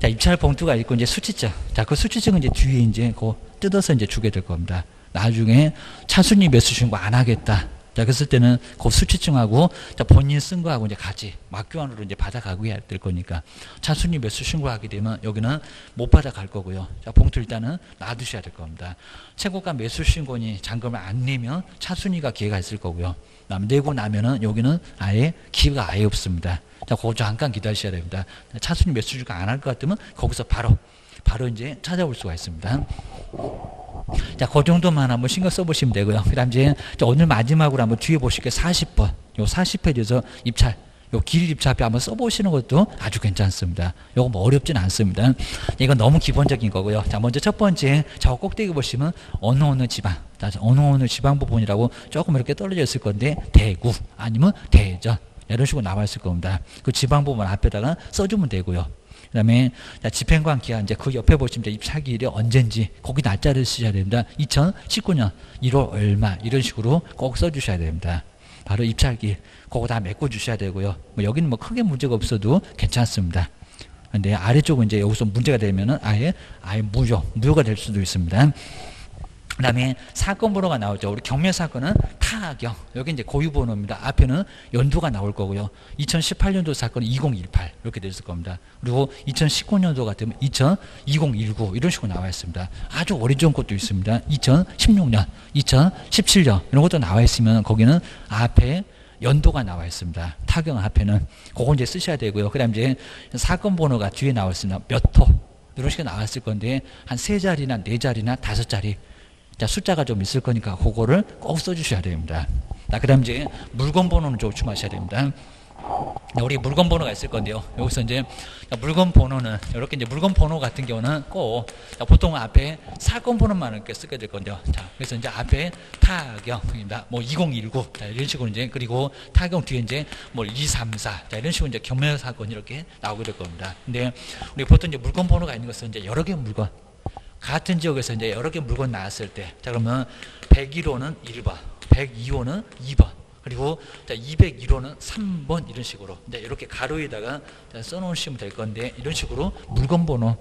자, 입찰 봉투가 있고 이제 수취증. 자, 그 수취증은 이제 뒤에 이제 그 뜯어서 이제 주게 될 겁니다. 나중에 차순위 매수 신고 안 하겠다. 자, 그랬을 때는 그 수취증하고, 자, 본인 쓴 거하고 이제 같이 맞교환으로 이제 받아가고 해야 될 거니까, 차순위 매수 신고하게 되면 여기는 못 받아갈 거고요. 자, 봉투 일단은 놔두셔야 될 겁니다. 최고가 매수 신고니 잔금을 안 내면 차순위가 기회가 있을 거고요. 내고 나면은 여기는 아예 기회가 아예 없습니다. 자, 그거 잠깐 기다리셔야 됩니다. 차순위 매수 신고 안 할 것 같으면 거기서 바로 이제 찾아올 수가 있습니다. 자, 그 정도만 한번 신경 써보시면 되고요. 그 다음 이제 오늘 마지막으로 한번 뒤에 보실게 40번, 요 40페이지에서 입찰, 요 길이 입찰표 한번 써보시는 것도 아주 괜찮습니다. 요거 뭐 어렵진 않습니다. 이건 너무 기본적인 거고요. 자, 먼저 첫 번째, 저 꼭대기 보시면 어느 지방, 자, 어느 지방 부분이라고 조금 이렇게 떨어져 있을 건데, 대구 아니면 대전, 이런 식으로 남아 있을 겁니다. 그 지방 부분 앞에다가 써주면 되고요. 그 다음에 집행관 기한, 이제 그 옆에 보시면 입찰기일이 언젠지 거기 날짜를 쓰셔야 됩니다. 2019년 1월 얼마, 이런 식으로 꼭 써주셔야 됩니다. 바로 입찰기일, 그거 다 메꿔주셔야 되고요. 뭐 여기는 뭐 크게 문제가 없어도 괜찮습니다. 근데 아래쪽은 이제 여기서 문제가 되면은 아예 무효가 될 수도 있습니다. 그 다음에 사건 번호가 나오죠. 우리 경매 사건은 타경, 여기 이제 고유 번호입니다. 앞에는 연도가 나올 거고요. 2018년도 사건은 2018 이렇게 됐을 겁니다. 그리고 2019년도 같으면 2019 이런 식으로 나와 있습니다. 아주 오래전 것도 있습니다. 2016년, 2017년 이런 것도 나와 있으면 거기는 앞에 연도가 나와 있습니다. 타경 앞에는 그거 이제 쓰셔야 되고요. 그 다음 이제 사건 번호가 뒤에 나와 있습니다. 몇 호 이런 식으로 나왔을 건데 한 3자리나 4자리나 5자리, 자, 숫자가 좀 있을 거니까 그거를 꼭 써주셔야 됩니다. 자, 그 다음 이제 물건 번호는 조심하셔야 됩니다. 우리 물건 번호가 있을 건데요. 여기서 이제 물건 번호는 이렇게 이제 물건 번호 같은 경우는 꼭, 자, 보통 앞에 사건 번호만 이렇게 쓰게 될 건데요. 자, 그래서 이제 앞에 타경입니다. 뭐 2019, 자, 이런 식으로 이제, 그리고 타경 뒤에 이제 뭐 234, 자, 이런 식으로 이제 경매 사건 이렇게 나오게 될 겁니다. 근데 우리 보통 이제 물건 번호가 있는 것은 이제 여러 개의 물건, 같은 지역에서 이제 여러 개 물건 나왔을 때, 자, 그러면 101호는 1번, 102호는 2번, 그리고 자, 201호는 3번, 이런 식으로 이제 이렇게 가로에다가 써놓으시면 될 건데, 이런 식으로 물건 번호,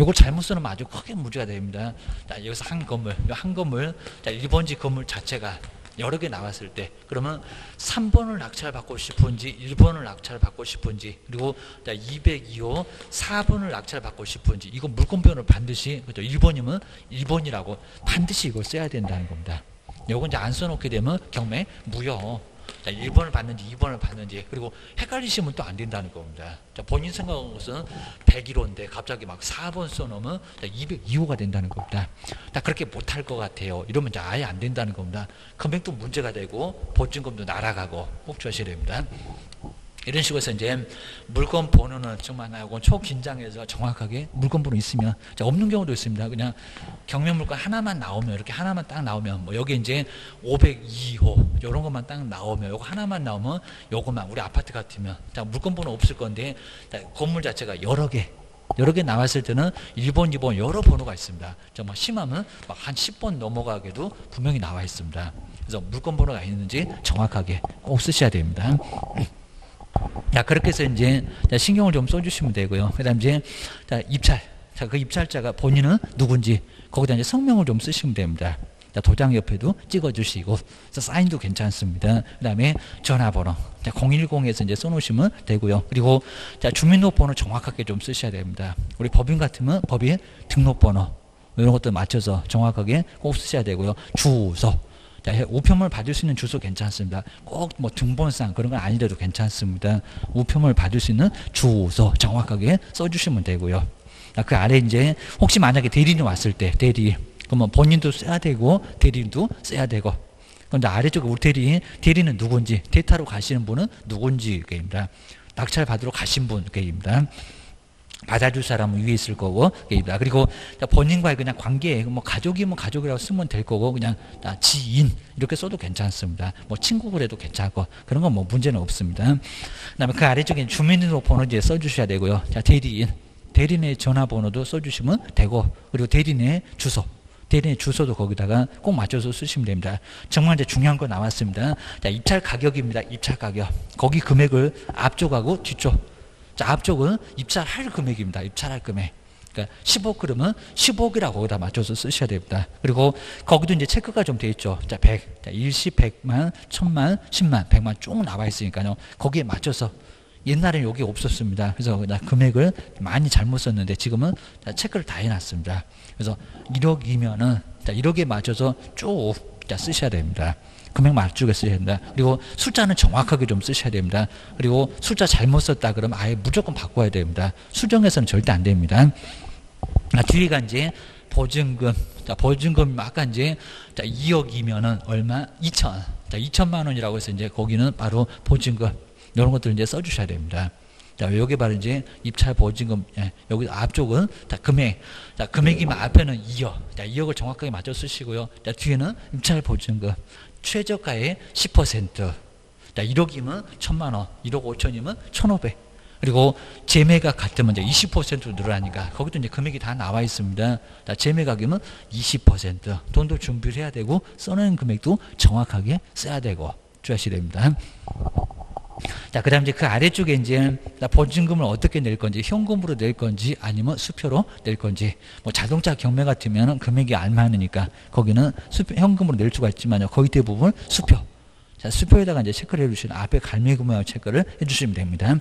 이걸 잘못 쓰면 아주 크게 문제가 됩니다. 자, 여기서 한 건물, 자, 1번지 건물 자체가 여러 개 나왔을 때, 그러면 3번을 낙찰받고 싶은지, 1번을 낙찰받고 싶은지, 그리고 202호 4번을 낙찰받고 싶은지, 이거 물건변을 반드시, 그죠? 1번이면 1번이라고 반드시 이걸 써야 된다는 겁니다. 요건 이제 안 써놓게 되면 경매 무효. 자, 1번을 받는지 2번을 받는지, 그리고 헷갈리시면 또 안 된다는 겁니다. 자, 본인 생각한 것은 101호인데 갑자기 막 4번 써놓으면 202호가 된다는 겁니다. 나 그렇게 못할 것 같아요. 이러면 이제 아예 안 된다는 겁니다. 금액도 문제가 되고 보증금도 날아가고, 꼭 주셔야 됩니다. 이런 식으로 해서 이제 물건 번호는 정말 나하고 초긴장해서 정확하게 물건 번호 있으면, 자, 없는 경우도 있습니다. 그냥 경매 물건 하나만 나오면, 이렇게 하나만 딱 나오면, 뭐 여기 이제 502호 이런 것만 딱 나오면, 요거 하나만 나오면 요거만, 우리 아파트 같으면, 자, 물건 번호 없을 건데, 자, 건물 자체가 여러 개 나왔을 때는 1번, 2번 여러 번호가 있습니다. 정말 심하면 막 한 10번 넘어가게도 분명히 나와 있습니다. 그래서 물건 번호가 있는지 정확하게 꼭 쓰셔야 됩니다. 자, 그렇게 해서 이제 신경을 좀 써주시면 되고요. 그 다음 이제 입찰. 자, 그 입찰자가 본인은 누군지, 거기다 이제 성명을 좀 쓰시면 됩니다. 자, 도장 옆에도 찍어주시고, 그래서 사인도 괜찮습니다. 그 다음에 전화번호. 자, 010에서 이제 써놓으시면 되고요. 그리고 자, 주민등록번호 정확하게 좀 쓰셔야 됩니다. 우리 법인 같으면 법인 등록번호 이런 것들 맞춰서 정확하게 꼭 쓰셔야 되고요. 주소. 자, 우편물 받을 수 있는 주소 괜찮습니다. 꼭 뭐 등본상 그런 건 아니라도 괜찮습니다. 우편물 받을 수 있는 주소 정확하게 써주시면 되고요. 자, 그 아래 이제 혹시 만약에 대리인이 왔을 때 대리. 그러면 본인도 써야 되고 대리인도 써야 되고. 그런데 아래쪽에 우리 대리는 누군지, 대타로 가시는 분은 누군지입니다. 낙찰 받으러 가신 분입니다. 받아줄 사람은 위에 있을 거고, 그리고 본인과의 그냥 관계, 뭐 가족이면 가족이라고 쓰면 될 거고, 그냥 지인 이렇게 써도 괜찮습니다. 뭐 친구를 해도 괜찮고 그런 건 뭐 문제는 없습니다. 그다음에 그 아래쪽에 주민등록번호 이제 써주셔야 되고요. 자, 대리인의 전화번호도 써주시면 되고, 그리고 대리인의 주소도 거기다가 꼭 맞춰서 쓰시면 됩니다. 정말 이제 중요한 거 나왔습니다. 자, 입찰 가격입니다. 입찰 가격. 거기 금액을 앞쪽하고 뒤쪽. 자, 앞쪽은 입찰할 금액입니다. 입찰할 금액. 그러니까 10억 그러면 10억이라고 거기다 맞춰서 쓰셔야 됩니다. 그리고 거기도 이제 체크가 좀 돼 있죠. 자, 100. 자, 1시 100만, 1000만, 10만, 100만 쭉 나와 있으니까요. 거기에 맞춰서. 옛날엔 여기 없었습니다. 그래서 금액을 많이 잘못 썼는데 지금은 자, 체크를 다 해놨습니다. 그래서 1억이면은 자, 1억에 맞춰서 쭉 자, 쓰셔야 됩니다. 금액 맞추게 쓰셔야 됩니다. 그리고 숫자는 정확하게 좀 쓰셔야 됩니다. 그리고 숫자 잘못 썼다 그러면 아예 무조건 바꿔야 됩니다. 수정해서는 절대 안 됩니다. 뒤에가 이제 보증금. 자, 보증금 아까 이제 자, 2억이면은 얼마? 2천. 자, 2천만 원이라고 해서 이제 거기는 바로 보증금. 이런 것들 이제 써주셔야 됩니다. 자, 여기 바로 이제 입찰 보증금, 예, 여기 앞쪽은 다 금액. 자, 금액이면 앞에는 2억. 자, 2억을 정확하게 맞춰 쓰시고요. 자, 뒤에는 입찰 보증금. 최저가의 10%. 자, 1억이면 1000만 원, 1억 5천이면 1500. 그리고 재매가 같으면 이제 20%로 늘어나니까 거기도 이제 금액이 다 나와 있습니다. 자, 재매가격이면 20%. 돈도 준비를 해야 되고 써놓은 금액도 정확하게 써야 되고 주의하셔야 됩니다. 자, 그 다음 이제 그 아래쪽에 이제 보증금을 어떻게 낼 건지, 현금으로 낼 건지 아니면 수표로 낼 건지. 뭐 자동차 경매 같으면 금액이 안 많으니까 거기는 수표, 현금으로 낼 수가 있지만요. 거의 대부분 수표. 자, 수표에다가 이제 체크를 해주시는 앞에 갈매기만 체크를 해주시면 됩니다.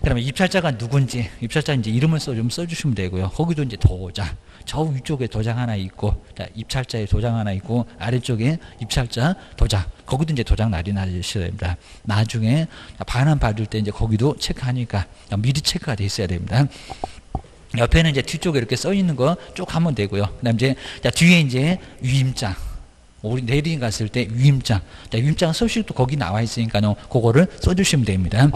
그러면 입찰자가 누군지, 입찰자 이제 이름을 좀 써주시면 되고요. 거기도 이제 도장. 저 위쪽에 도장 하나 있고, 자, 입찰자의 도장 하나 있고, 아래쪽에 입찰자 도장. 거기도 이제 도장 날려주셔야 됩니다. 나중에 반환 받을 때 이제 거기도 체크하니까 미리 체크가 돼 있어야 됩니다. 옆에는 이제 뒤쪽에 이렇게 써 있는 거 쭉 하면 되고요. 그다음 이제 자, 뒤에 이제 위임장. 우리 대리인 갔을 때 위임장. 자, 위임장 서식도 거기 나와 있으니까요. 그거를 써주시면 됩니다.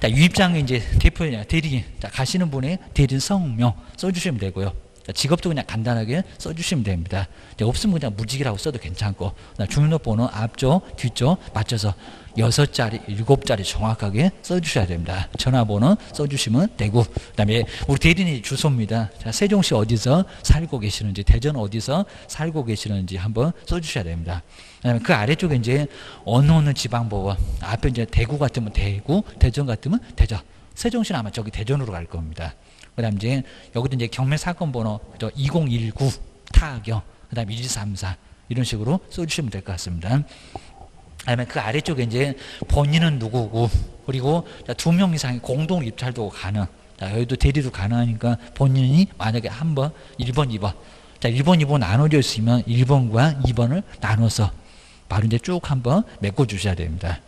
자, 위임장에 이제 대표냐, 대리인. 자, 가시는 분의 대리인 성명 써주시면 되고요. 자, 직업도 그냥 간단하게 써주시면 됩니다. 이제 없으면 그냥 무직이라고 써도 괜찮고. 주민등록번호 앞쪽, 뒤쪽 맞춰서 6자리, 7자리 정확하게 써주셔야 됩니다. 전화번호 써주시면 되고. 그 다음에 우리 대리인의 주소입니다. 자, 세종시 어디서 살고 계시는지, 대전 어디서 살고 계시는지 한번 써주셔야 됩니다. 그다음에 그 아래쪽에 이제 어느 지방법원, 앞에 이제 대구 같으면 대구, 대전 같으면 대전. 세종시는 아마 저기 대전으로 갈 겁니다. 그 다음 이제 여기도 이제 경매 사건 번호 2019 타경, 그 다음 1234 이런 식으로 써주시면 될 것 같습니다. 그다음에 그 아래쪽에 이제 본인은 누구고, 그리고 2명 이상의 공동 입찰도 가능. 자, 여기도 대리도 가능하니까 본인이 만약에 한 번 1번 2번, 자, 1번 2번 나눠져 있으면 1번과 2번을 나눠서 바로 이제 쭉 한번 메꿔 주셔야 됩니다.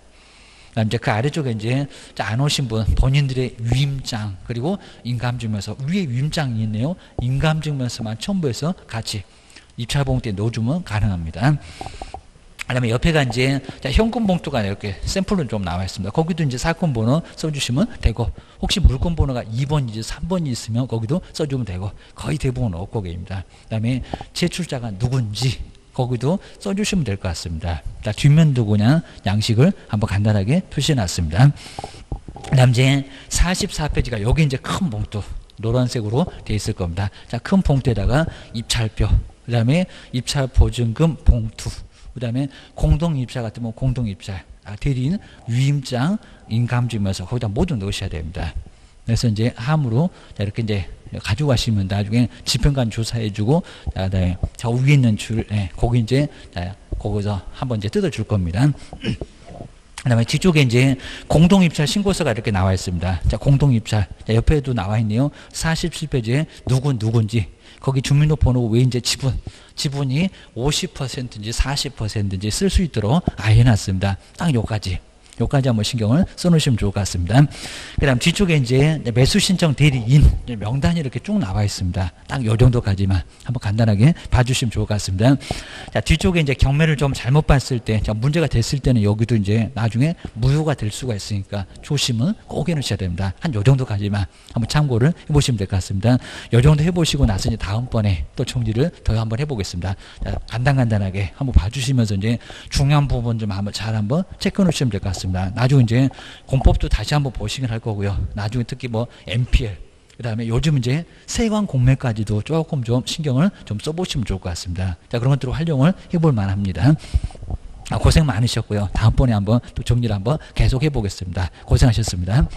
이제 그 아래쪽에 이제 안 오신 분, 본인들의 위임장, 그리고 인감증명서. 위에 위임장이 있네요. 인감증명서만 첨부해서 같이 입찰봉투에 넣어주면 가능합니다. 그 다음에 옆에가 이제 현금 봉투가 이렇게 샘플로 좀 나와 있습니다. 거기도 이제 사건 번호 써주시면 되고, 혹시 물건 번호가 2번이지 3번이 있으면 거기도 써주면 되고, 거의 대부분 없고입니다. 그 다음에 제출자가 누군지 거기도 써주시면 될 것 같습니다. 자, 뒷면도 그냥 양식을 한번 간단하게 표시해놨습니다. 그 다음 이제 44페이지가 여기 이제 큰 봉투 노란색으로 되어 있을 겁니다. 자, 큰 봉투에다가 입찰표, 그 다음에 입찰 보증금 봉투, 그 다음에 공동입찰 같으면 공동입찰, 아, 대리인 위임장, 인감증명서 거기다 모두 넣으셔야 됩니다. 그래서 이제 함으로 이렇게 이제 가져가시면 나중에 지평관 조사해주고, 저 위에 있는 줄, 거기 이제, 거기서 한번 이제 뜯어줄 겁니다. 그 다음에 뒤쪽에 이제 공동입찰 신고서가 이렇게 나와 있습니다. 자, 공동입찰. 옆에도 나와 있네요. 47페이지에 누군지. 거기 주민등록번호 외에 이제 지분이 50%인지 40%인지 쓸 수 있도록 아예 해놨습니다. 딱 요까지 한번 신경을 써놓으시면 좋을 것 같습니다. 그 다음 뒤쪽에 이제 매수 신청 대리인 명단이 이렇게 쭉 나와 있습니다. 딱 요 정도까지만 한번 간단하게 봐주시면 좋을 것 같습니다. 자, 뒤쪽에 이제 경매를 좀 잘못 봤을 때, 문제가 됐을 때는 여기도 이제 나중에 무효가 될 수가 있으니까 조심은 꼭 해놓으셔야 됩니다. 한 요 정도까지만 한번 참고를 해보시면 될 것 같습니다. 요 정도 해보시고 나서 이제 다음번에 또 정리를 더 한번 해보겠습니다. 자, 간단하게 한번 봐주시면서 이제 중요한 부분 좀 한번 잘 한번 체크해 놓으시면 될 것 같습니다. 나중에 이제 공법도 다시 한번 보시긴 할 거고요. 나중에 특히 뭐 MPL, 그 다음에 요즘 이제 세관 공매까지도 조금 좀 신경을 좀 써보시면 좋을 것 같습니다. 자, 그런 것들로 활용을 해볼 만합니다. 고생 많으셨고요. 다음번에 한번 또 정리를 한번 계속 해보겠습니다. 고생하셨습니다.